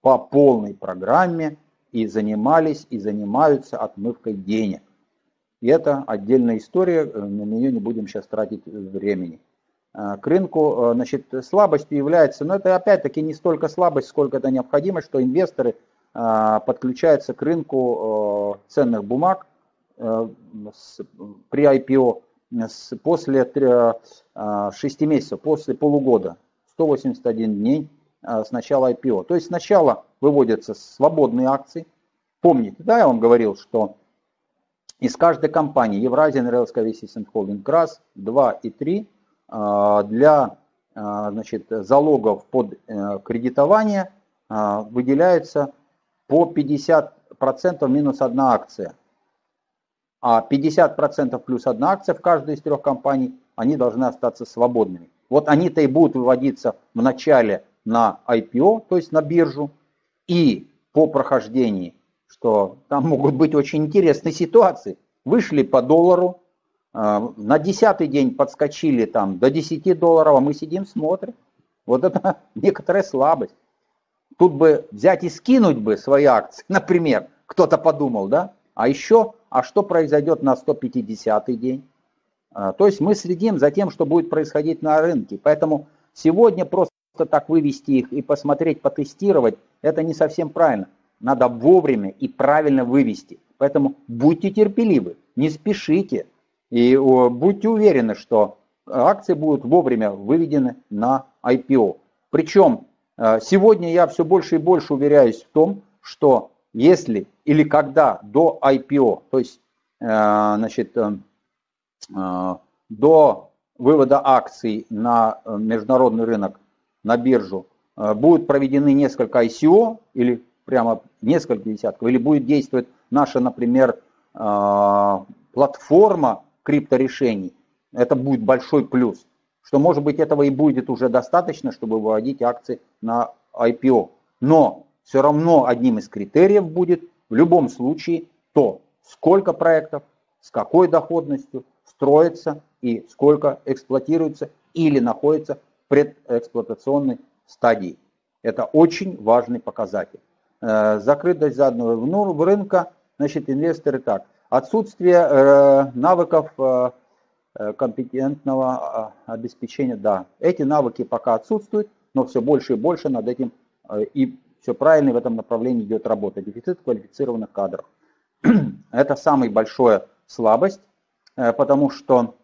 по полной программе и занимались, и занимаются отмывкой денег. И это отдельная история, на нее не будем сейчас тратить времени. К рынку, значит, слабостью является, но это опять-таки не столько слабость, сколько это необходимость, что инвесторы подключаются к рынку ценных бумаг при IPO после 6 месяцев, после полугода, 181 дней с начала IPO. То есть сначала выводятся свободные акции. Помните, да, я вам говорил, что... Из каждой компании Eurasian Rail Skyway System Holding раз, 2 и 3 для, значит, залогов под кредитование выделяется по 50% минус 1 акция. А 50% плюс 1 акция в каждой из 3 компаний они должны остаться свободными. Вот они-то и будут выводиться вначале на IPO, то есть на биржу, и по прохождении, что там могут быть очень интересные ситуации. Вышли по доллару, на 10-й день подскочили там до $10, а мы сидим смотрим. Вот это некоторая слабость. Тут бы взять и скинуть бы свои акции, например, кто-то подумал, да? А еще, а что произойдет на 150-й день? То есть мы следим за тем, что будет происходить на рынке. Поэтому сегодня просто так вывести их и посмотреть, потестировать, это не совсем правильно. Надо вовремя и правильно вывести. Поэтому будьте терпеливы, не спешите. И будьте уверены, что акции будут вовремя выведены на IPO. Причем сегодня я все больше и больше уверяюсь в том, что если или когда до IPO, то есть до вывода акций на международный рынок, на биржу, будут проведены несколько ICO, или прямо несколько десятков, или будет действовать наша, например, платформа крипторешений, это будет большой плюс. Что, может быть, этого и будет уже достаточно, чтобы выводить акции на IPO. Но все равно одним из критериев будет в любом случае то, сколько проектов, с какой доходностью строится и сколько эксплуатируется или находится в предэксплуатационной стадии. Это очень важный показатель. Закрытость заданного рынка, значит, инвесторы так. Отсутствие навыков компетентного обеспечения, да. Эти навыки пока отсутствуют, но все больше и больше над этим, и все правильно в этом направлении идет работа. Дефицит квалифицированных кадров. Это самая большая слабость, потому что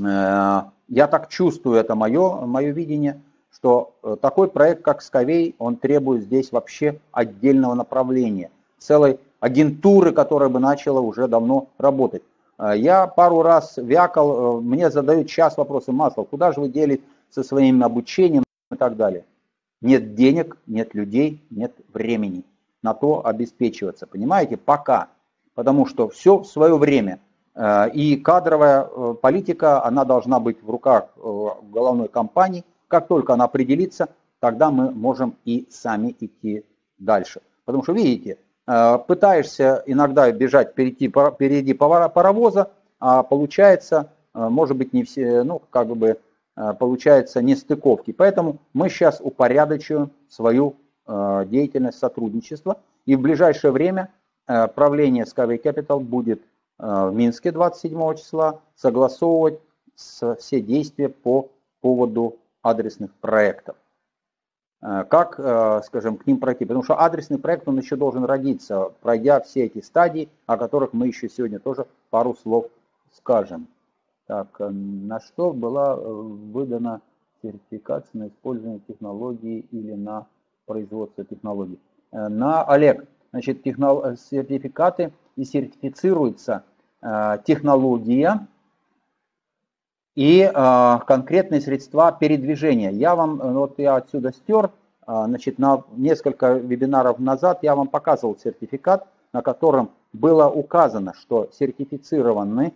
я так чувствую, это мое видение, что такой проект, как Skyway, он требует здесь вообще отдельного направления, целой агентуры, которая бы начала уже давно работать. Я пару раз вякал, мне задают сейчас вопросы: Маслов, куда же вы делитесь со своим обучением и так далее? Нет денег, нет людей, нет времени на то обеспечиваться, понимаете, пока. Потому что все в свое время. И кадровая политика, она должна быть в руках головной компании. Как только она определится, тогда мы можем и сами идти дальше. Потому что, видите, пытаешься иногда бежать впереди паровоза, а получается, может быть, не все, ну, как бы, получается нестыковки. Поэтому мы сейчас упорядочиваем свою деятельность сотрудничества. И в ближайшее время правление Skyway Capital будет в Минске 27 числа согласовывать все действия по поводу адресных проектов. Как, скажем, к ним пройти? Потому что адресный проект, он еще должен родиться, пройдя все эти стадии, о которых мы еще сегодня тоже пару слов скажем. Так, на что была выдана сертификация на использование технологии или на производство технологий? На, Олег, значит, сертификаты и сертифицируется технология и конкретные средства передвижения. Я вам, вот я отсюда стер, значит, на несколько вебинаров назад я вам показывал сертификат, на котором было указано, что сертифицированы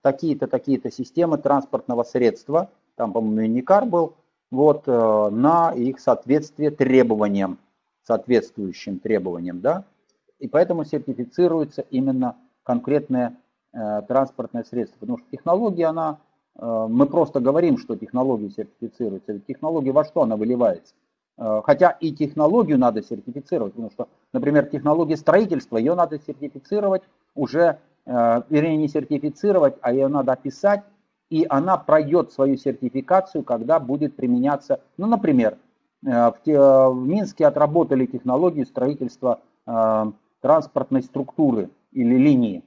такие-то, такие-то системы транспортного средства, там, по-моему, Юникар был, вот, на их соответствие требованиям, соответствующим требованиям, да, и поэтому сертифицируется именно конкретное транспортное средство, потому что технология, она... Мы просто говорим, что технология сертифицируется. Технология во что она выливается? Хотя и технологию надо сертифицировать, потому что, например, технология строительства, ее надо сертифицировать уже, вернее, не сертифицировать, а ее надо описать, и она пройдет свою сертификацию, когда будет применяться, ну, например, в Минске отработали технологию строительства транспортной структуры или линии,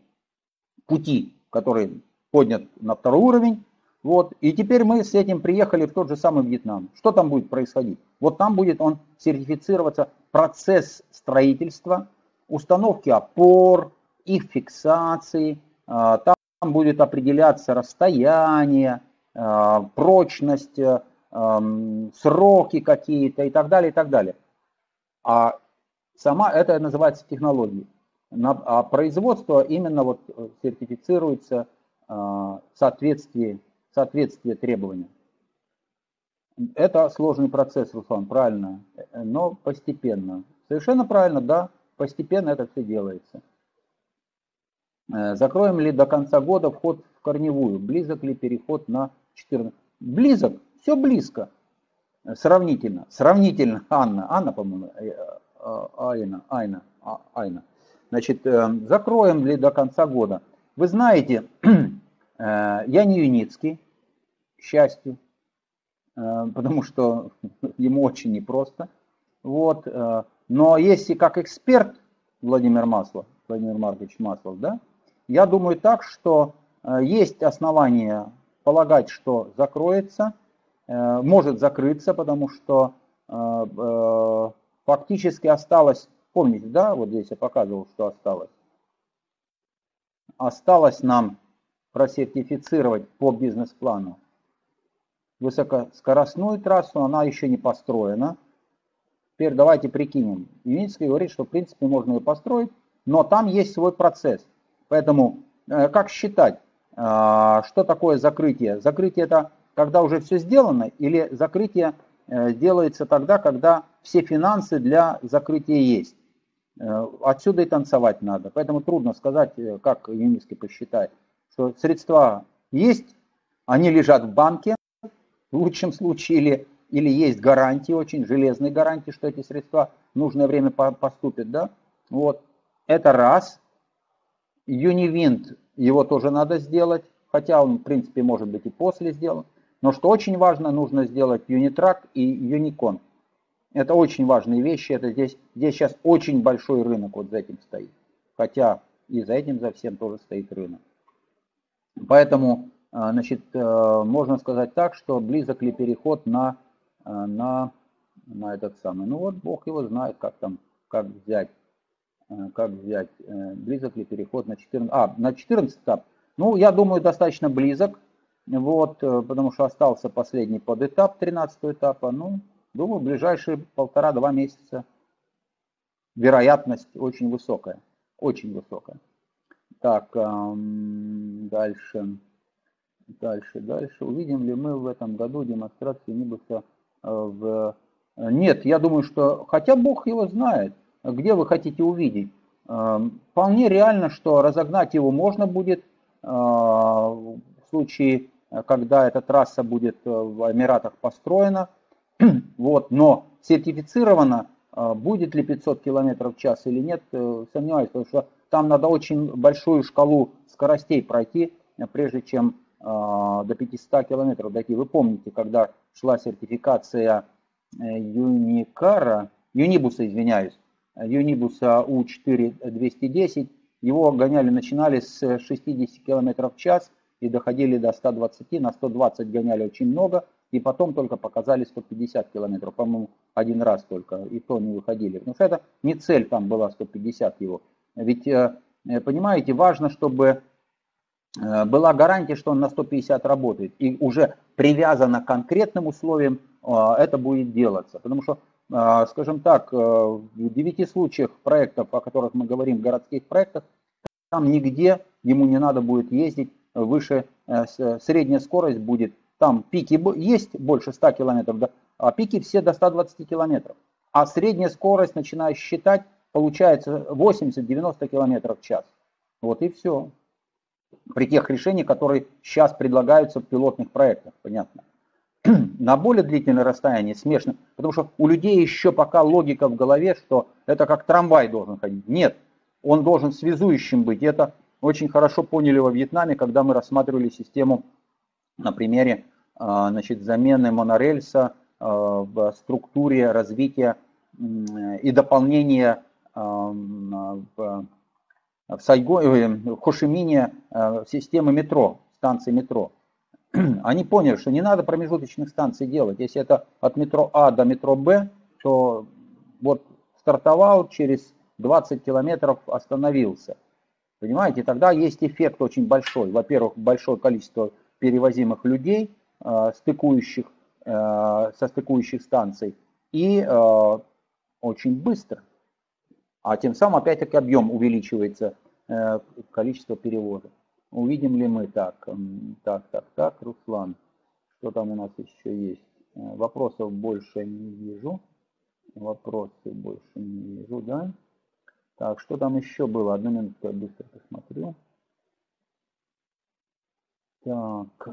пути, которые поднят на второй уровень. Вот. И теперь мы с этим приехали в тот же самый Вьетнам. Что там будет происходить? Вот там будет он сертифицироваться процесс строительства, установки опор, их фиксации, там будет определяться расстояние, прочность, сроки какие-то и так далее, и так далее. А сама это называется технологией. А производство именно вот сертифицируется в соответствии соответствие требованиям. Это сложный процесс, Руслан, правильно, но постепенно. Совершенно правильно, да, постепенно это все делается. Закроем ли до конца года вход в корневую? Близок ли переход на 14? Близок, все близко. Сравнительно, сравнительно, Анна, по-моему, Айна. Значит, закроем ли до конца года? Вы знаете, я не Юницкий, к счастью, потому что ему очень непросто. Вот. Но если как эксперт Владимир Маркович Маслов, да, я думаю так, что есть основания полагать, что закроется, может закрыться, потому что фактически осталось, помните, да, вот здесь я показывал, что осталось. Осталось нам просертифицировать по бизнес-плану высокоскоростную трассу, она еще не построена. Теперь давайте прикинем. Юницкий говорит, что в принципе можно ее построить, но там есть свой процесс. Поэтому как считать, что такое закрытие? Закрытие — это когда уже все сделано, или закрытие делается тогда, когда все финансы для закрытия есть? Отсюда и танцевать надо. Поэтому трудно сказать, как Юницкий посчитает, что средства есть, они лежат в банке, в лучшем случае, или есть гарантии, очень железные гарантии, что эти средства в нужное время поступят, да? Вот. Это раз. Univind, его тоже надо сделать, хотя он, в принципе, может быть и после сделан. Но что очень важно, нужно сделать Unitrack и Unicon. Это очень важные вещи, это здесь сейчас очень большой рынок вот за этим стоит. Хотя и за этим, за всем тоже стоит рынок. Поэтому, значит, можно сказать так, что близок ли переход на этот самый. Ну вот, Бог его знает, как там, как взять, близок ли переход на 14. На 14 этап. Ну, я думаю, достаточно близок. Вот, потому что остался последний подэтап 13 этапа. Ну, думаю, в ближайшие 1,5-2 месяца вероятность очень высокая. Очень высокая. Так, дальше. Увидим ли мы в этом году демонстрацию Юнибуса в... Нет, я думаю, что... Хотя Бог его знает, где вы хотите увидеть. Вполне реально, что разогнать его можно будет в случае, когда эта трасса будет в Эмиратах построена. Вот, но сертифицировано, будет ли 500 км в час или нет, сомневаюсь, потому что там надо очень большую шкалу скоростей пройти, прежде чем до 500 километров дойти. Вы помните, когда шла сертификация Юнибуса U4-210, его гоняли, начинали с 60 км в час и доходили до 120, на 120 гоняли очень много, и потом только показали 150 км, по-моему, один раз только, и то не выходили. Потому что это не цель там была 150 его. Ведь, понимаете, важно, чтобы... была гарантия, что он на 150 работает, и уже привязано к конкретным условиям это будет делаться. Потому что, скажем так, в 9 случаях проектов, о которых мы говорим, городских проектов, там нигде ему не надо будет ездить выше, средняя скорость будет, там пики есть больше 100 км, а пики все до 120 км. А средняя скорость, начинаешь считать, получается 80-90 км в час. Вот и все. При тех решениях, которые сейчас предлагаются в пилотных проектах, понятно. На более длительное расстояние смешно, потому что у людей еще пока логика в голове, что это как трамвай должен ходить. Нет, он должен связующим быть. Это очень хорошо поняли во Вьетнаме, когда мы рассматривали систему на примере, значит, замены монорельса в структуре развития и дополнения в Хошимине системы метро, станции метро. Они поняли, что не надо промежуточных станций делать. Если это от метро А до метро Б, то вот стартовал, через 20 километров остановился. Понимаете, тогда есть эффект очень большой. Во-первых, большое количество перевозимых людей, со стыкующих станций, и очень быстро. А тем самым опять-таки объем увеличивается, количество перевоза. Увидим ли мы так, Руслан, что там у нас еще есть? Вопросов больше не вижу. Да? Так, что там еще было? Одну минуту я быстро посмотрю. Так.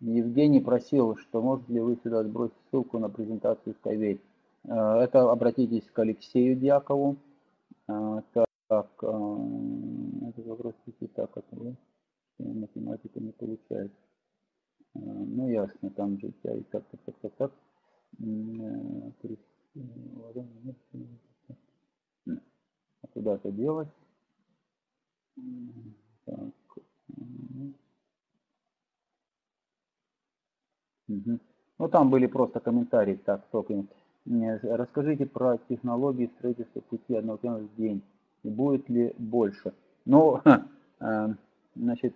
Евгений просил, что может ли вы сюда сбросить ссылку на презентацию Skyway. Это обратитесь к Алексею Дьякову. Математика не получается. Ну ясно, там GTI так. А куда-то делать. Так. Угу. Ну там были просто комментарии, так, только. Расскажите про технологии строительства пути одного километра в день. И будет ли больше? Ну, значит,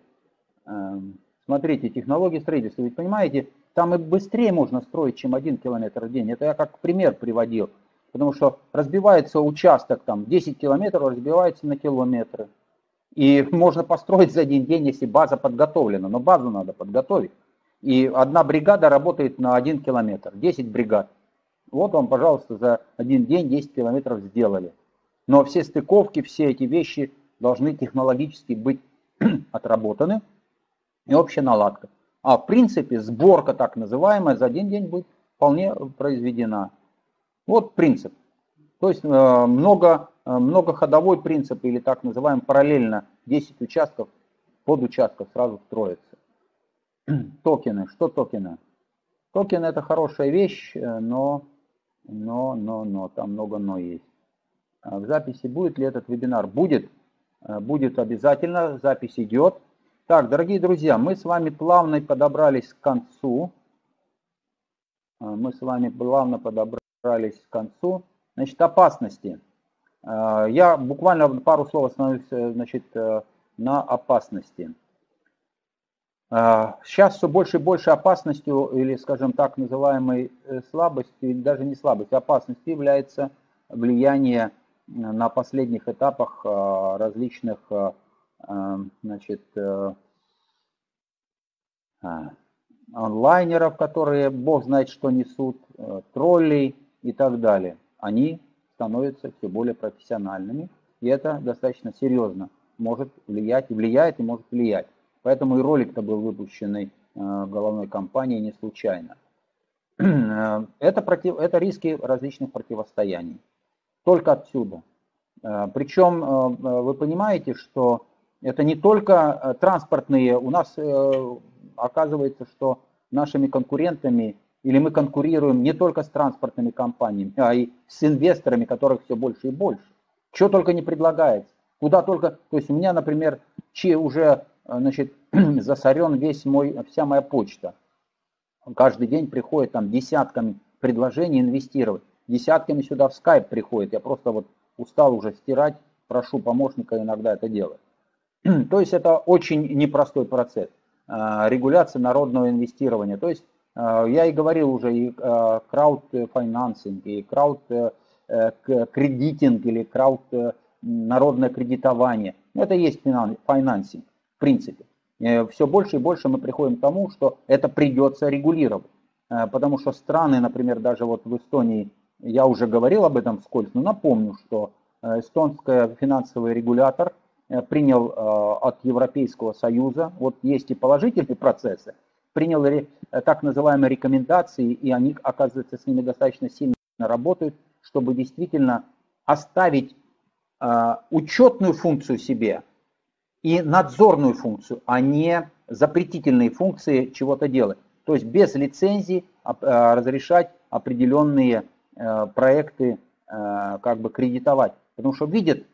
смотрите, технологии строительства. Ведь понимаете, там и быстрее можно строить, чем 1 километр в день. Это я как пример приводил. Потому что разбивается участок, там 10 километров разбивается на километры. И можно построить за один день, если база подготовлена. Но базу надо подготовить. И одна бригада работает на 1 километр. 10 бригад. Вот вам, пожалуйста, за один день 10 километров сделали. Но все стыковки, все эти вещи должны технологически быть отработаны. И общая наладка. А в принципе сборка так называемая за один день будет вполне произведена. Вот принцип. То есть многоходовой принцип или так называемый параллельно 10 участков, подучастков сразу строится. Токены. Что токены? Токены это хорошая вещь, но, там много но есть. В записи будет ли этот вебинар? Будет. Будет обязательно, запись идет. Так, дорогие друзья, мы с вами плавно подобрались к концу. Значит, опасности. Я буквально пару слов остановлюсь, значит, на опасности. Сейчас все больше и больше опасностью, или, скажем так, называемой слабостью, или даже не слабостью, опасностью является влияние на последних этапах различных, значит, онлайнеров, которые бог знает что несут, троллей и так далее. Они становятся все более профессиональными, и это достаточно серьезно может влиять, влияет и может влиять. Поэтому и ролик-то был выпущенный головной компанией не случайно. Это риски различных противостояний. Только отсюда. Причем вы понимаете, что это не только транспортные. У нас оказывается, что нашими конкурентами, или мы конкурируем не только с транспортными компаниями, а и с инвесторами, которых все больше и больше. Чего только не предлагается. Куда только... То есть у меня, например, уже... Значит, засорен вся моя почта. Каждый день приходит там десятками предложений инвестировать. Десятками сюда в Skype приходит. Я просто вот устал уже стирать, прошу помощника иногда это делать. То есть это очень непростой процесс. Регуляция народного инвестирования. То есть я и говорил уже и краудфинансинг, и краудкредитинг, или народное кредитование. Это и есть финансинг. В принципе, все больше и больше мы приходим к тому, что это придется регулировать. Потому что страны, например, даже вот в Эстонии, я уже говорил об этом вскользь, но напомню, что эстонский финансовый регулятор принял от Европейского Союза, вот есть и положительные процессы, принял так называемые рекомендации, и они, оказывается, с ними достаточно сильно работают, чтобы действительно оставить учетную функцию себе, и надзорную функцию, а не запретительные функции чего-то делать. То есть без лицензии разрешать определенные проекты как бы кредитовать. Потому что видят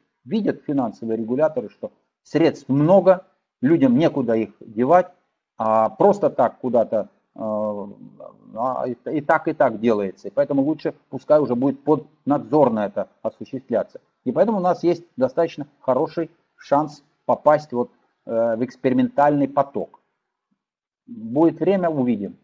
финансовые регуляторы, что средств много, людям некуда их девать, а просто так куда-то и так делается. И поэтому лучше пускай уже будет поднадзорно это осуществляться. И поэтому у нас есть достаточно хороший шанс попасть вот в экспериментальный поток. Будет время, увидим.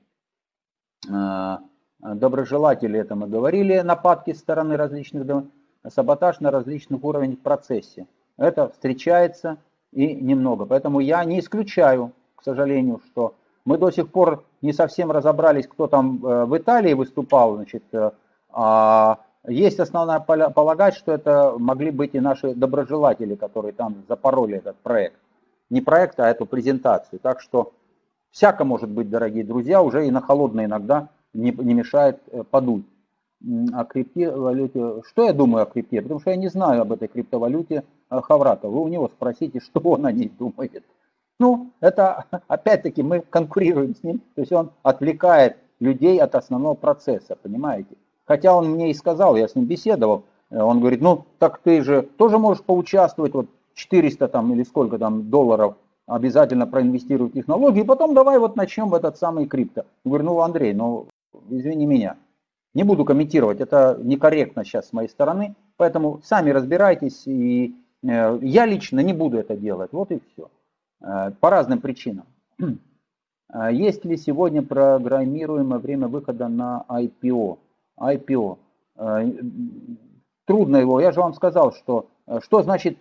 доброжелатели, это мы говорили, нападки со стороны различных, саботаж на различных уровнях в процессе. Это встречается и немного. Поэтому я не исключаю, к сожалению, что мы до сих пор не совсем разобрались, кто там в Италии выступал. Значит, есть основная полагать, что это могли быть и наши доброжелатели, которые там запороли этот проект. Не проект, а эту презентацию. Так что всяко может быть, дорогие друзья, уже и на холодное иногда не мешает подуть. О криптовалюте. Что я думаю о крипте? Потому что я не знаю об этой криптовалюте Ховратова. Вы у него спросите, что он о ней думает. Ну, это опять-таки мы конкурируем с ним. То есть он отвлекает людей от основного процесса, понимаете? Хотя он мне и сказал, я с ним беседовал, он говорит, ну, так ты же тоже можешь поучаствовать, вот 400 там или сколько там долларов обязательно проинвестируй в технологии, и потом давай вот начнем этот самый крипто. Я говорю, ну, Андрей, ну, извини меня. Не буду комментировать, это некорректно сейчас с моей стороны, поэтому сами разбирайтесь, и я лично не буду это делать, вот и все, по разным причинам. Есть ли сегодня программируемое время выхода на IPO? Трудно его, я же вам сказал, что значит,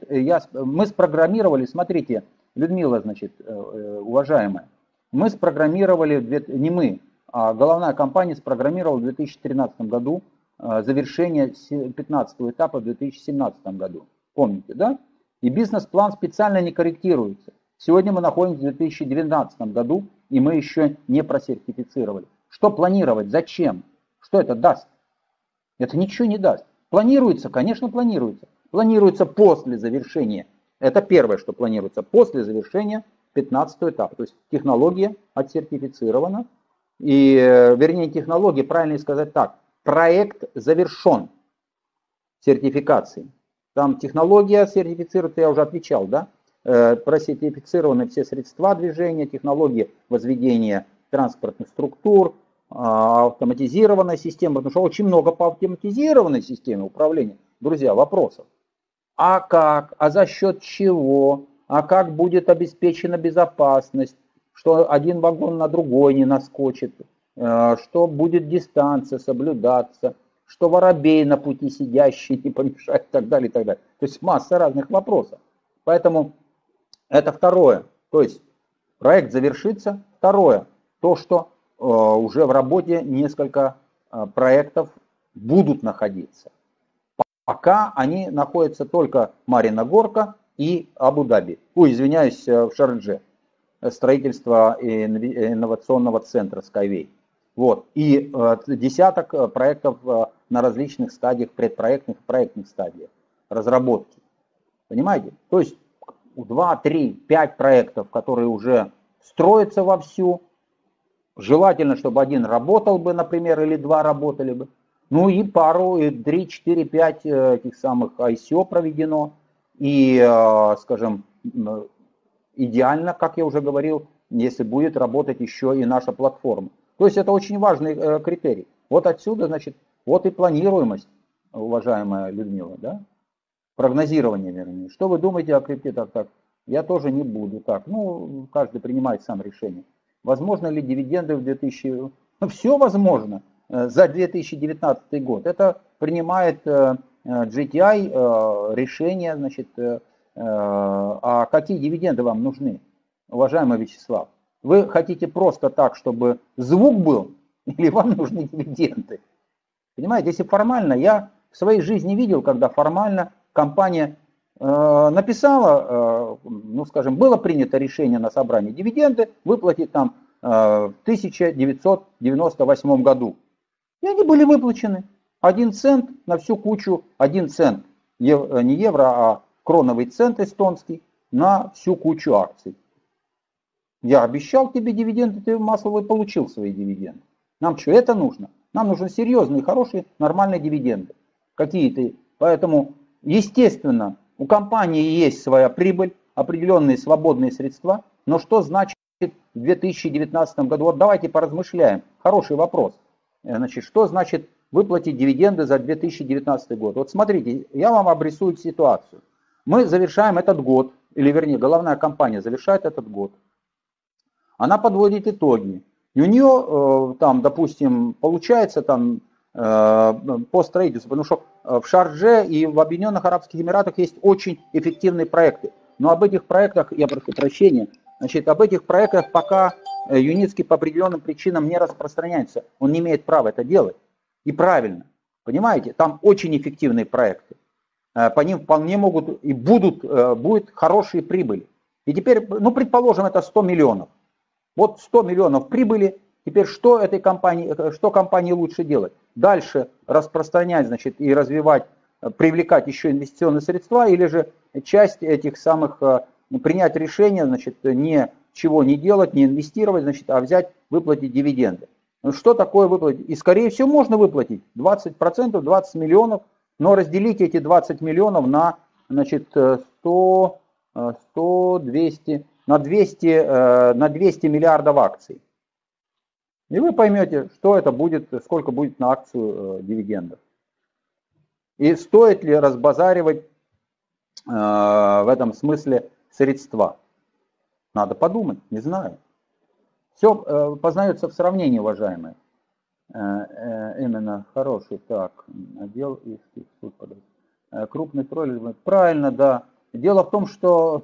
мы спрограммировали, смотрите, Людмила, значит, уважаемая, мы спрограммировали, не мы, а головная компания спрограммировала в 2013 году завершение 15-го этапа в 2017 году. Помните, да? И бизнес-план специально не корректируется. Сегодня мы находимся в 2019 году, и мы еще не просертифицировали. Что планировать? Зачем? Что это даст? Это ничего не даст. Планируется? Конечно, планируется. Планируется после завершения. Это первое, что планируется. После завершения 15-го этапа. То есть технология отсертифицирована. И, вернее, технологии, правильно сказать так, проект завершен сертификацией. Там технология сертифицируется, я уже отвечал, да? Просертифицированы все средства движения, технологии возведения транспортных структур, автоматизированная система, потому что очень много по автоматизированной системе управления, друзья, вопросов. А как? А за счет чего? А как будет обеспечена безопасность? Что один вагон на другой не наскочит, что будет дистанция соблюдаться, что воробей на пути сидящий не помешает, и так далее, и так далее. То есть масса разных вопросов. Поэтому это второе. То есть проект завершится. Второе, то, что уже в работе несколько проектов будут находиться. Пока они находятся только Марина Горка и Абу-Даби. Ой, извиняюсь, в Шардже. Строительство инновационного центра Skyway. Вот. И десяток проектов на различных стадиях, предпроектных и проектных стадиях разработки. Понимаете? То есть 2, 3, 5 проектов, которые уже строятся вовсю. Желательно, чтобы один работал бы, например, или два работали бы. Ну и пару, 3, 4, 5 этих самых ICO проведено. И, скажем, идеально, как я уже говорил, если будет работать еще и наша платформа. То есть это очень важный критерий. Вот отсюда, значит, вот и планируемость, уважаемая Людмила, да? Прогнозирование, вернее. Что вы думаете о крипте? Так, я тоже не буду. Так, ну, каждый принимает сам решение. Возможно ли дивиденды в 2000... Все возможно за 2019 год. Это принимает GTI решение, значит, а какие дивиденды вам нужны, уважаемый Вячеслав? Вы хотите просто так, чтобы звук был, или вам нужны дивиденды? Понимаете, если формально, я в своей жизни видел, когда формально компания написала, ну скажем, было принято решение на собрании дивиденды выплатить там в 1998 году. И они были выплачены. 1 цент на всю кучу, 1 цент, не евро, а кроновый цент эстонский на всю кучу акций. Я обещал тебе дивиденды, ты, Маслов, получил свои дивиденды. Нам что, это нужно? Нам нужны серьезные, хорошие, нормальные дивиденды. Какие-то. Поэтому, естественно, у компании есть своя прибыль, определенные свободные средства. Но что значит в 2019 году? Вот давайте поразмышляем. Хороший вопрос. Значит, что значит выплатить дивиденды за 2019 год? Вот смотрите, я вам обрисую ситуацию. Мы завершаем этот год, или вернее, головная компания завершает этот год. Она подводит итоги. И у нее, там, допустим, получается там, по строительству, потому что в Шардже и в Объединенных Арабских Эмиратах есть очень эффективные проекты. Но об этих проектах, я прошу прощения, значит, об этих проектах пока Юницкий по определенным причинам не распространяется. Он не имеет права это делать. И правильно. Понимаете, там очень эффективные проекты. По ним вполне могут и будут хорошие прибыли. И теперь, ну, предположим, это 100 миллионов. Вот 100 миллионов прибыли. Теперь что этой компании, что компании лучше делать? Дальше распространять, значит, и развивать, привлекать еще инвестиционные средства, или же часть этих самых, принять решение, значит, ничего не делать, не инвестировать, значит, а взять, выплатить дивиденды. Что такое выплатить? И скорее всего можно выплатить 20%, 20 миллионов, но разделите эти 20 миллионов на, значит, 100, 200, на 200 миллиардов акций. И вы поймете, что это будет, сколько будет на акцию дивидендов. И стоит ли разбазаривать в этом смысле средства? Надо подумать, не знаю. Все познается в сравнении, уважаемые. Именно хороший, так, отдел и суд подает. Крупный троллинг, правильно, да. Дело в том, что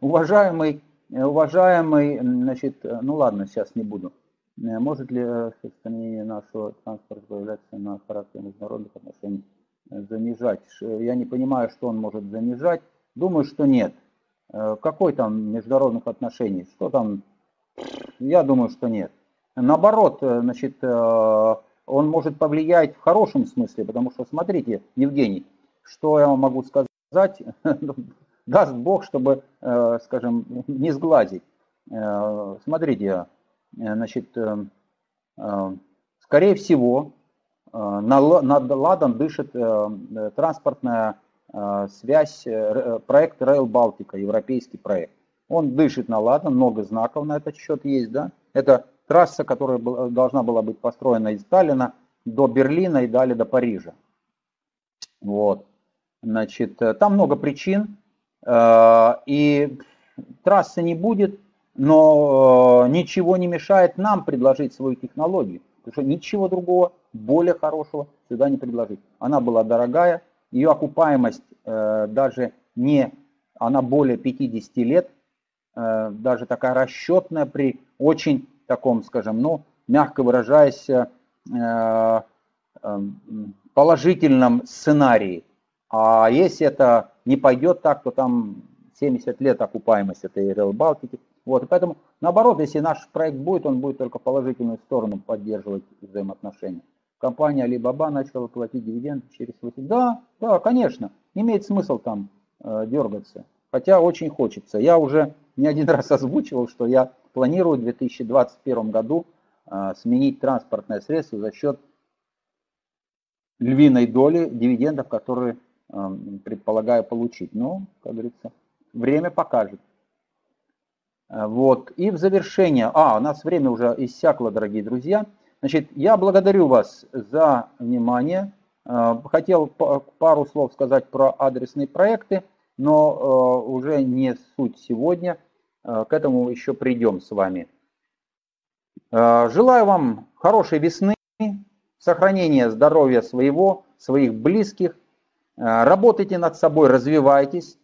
уважаемый, значит, ну ладно, сейчас не буду. Может ли сохранение нашего транспорта появляться на характере международных отношений занижать? Я не понимаю, что он может занижать. Думаю, что нет. Какой там международных отношений? Что там? Я думаю, что нет. Наоборот, значит, он может повлиять в хорошем смысле, потому что, смотрите, Евгений, что я вам могу сказать, даст Бог, чтобы, скажем, не сглазить. Смотрите, значит, скорее всего, над ладом дышит транспортная связь, проект Rail Baltica, европейский проект. Он дышит на ладан, много знаков на этот счет есть, да. Это трасса, которая должна была быть построена из Таллина до Берлина и далее до Парижа. Вот. Значит, там много причин, и трассы не будет, но ничего не мешает нам предложить свою технологию, потому что ничего другого, более хорошего сюда не предложить. Она была дорогая, ее окупаемость даже не, она более 50 лет, даже такая расчетная при очень таком, скажем, ну, мягко выражаясь, положительном сценарии. А если это не пойдет так, то там 70 лет окупаемость этой Rail Baltica. Вот, и поэтому, наоборот, если наш проект будет, он будет только положительную сторону поддерживать взаимоотношения. Компания Alibaba начала платить дивиденды через 8. Да, да, конечно, имеет смысл там дергаться. Хотя очень хочется. Я уже не один раз озвучивал, что я планирую в 2021 году сменить транспортное средство за счет львиной доли дивидендов, которые предполагаю получить. Но, как говорится, время покажет. Вот. И в завершение. У нас время уже иссякло, дорогие друзья. Значит, я благодарю вас за внимание. Хотел пару слов сказать про адресные проекты, но уже не суть сегодня. К этому еще придем с вами. Желаю вам хорошей весны, сохранения здоровья своего, своих близких. Работайте над собой, развивайтесь,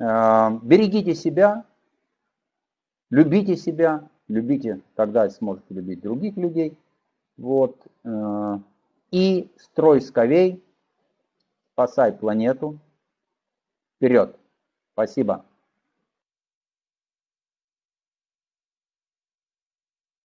берегите себя, любите себя, любите, тогда сможете любить других людей. Вот. И строй Skyway, спасай планету. Вперед! Спасибо.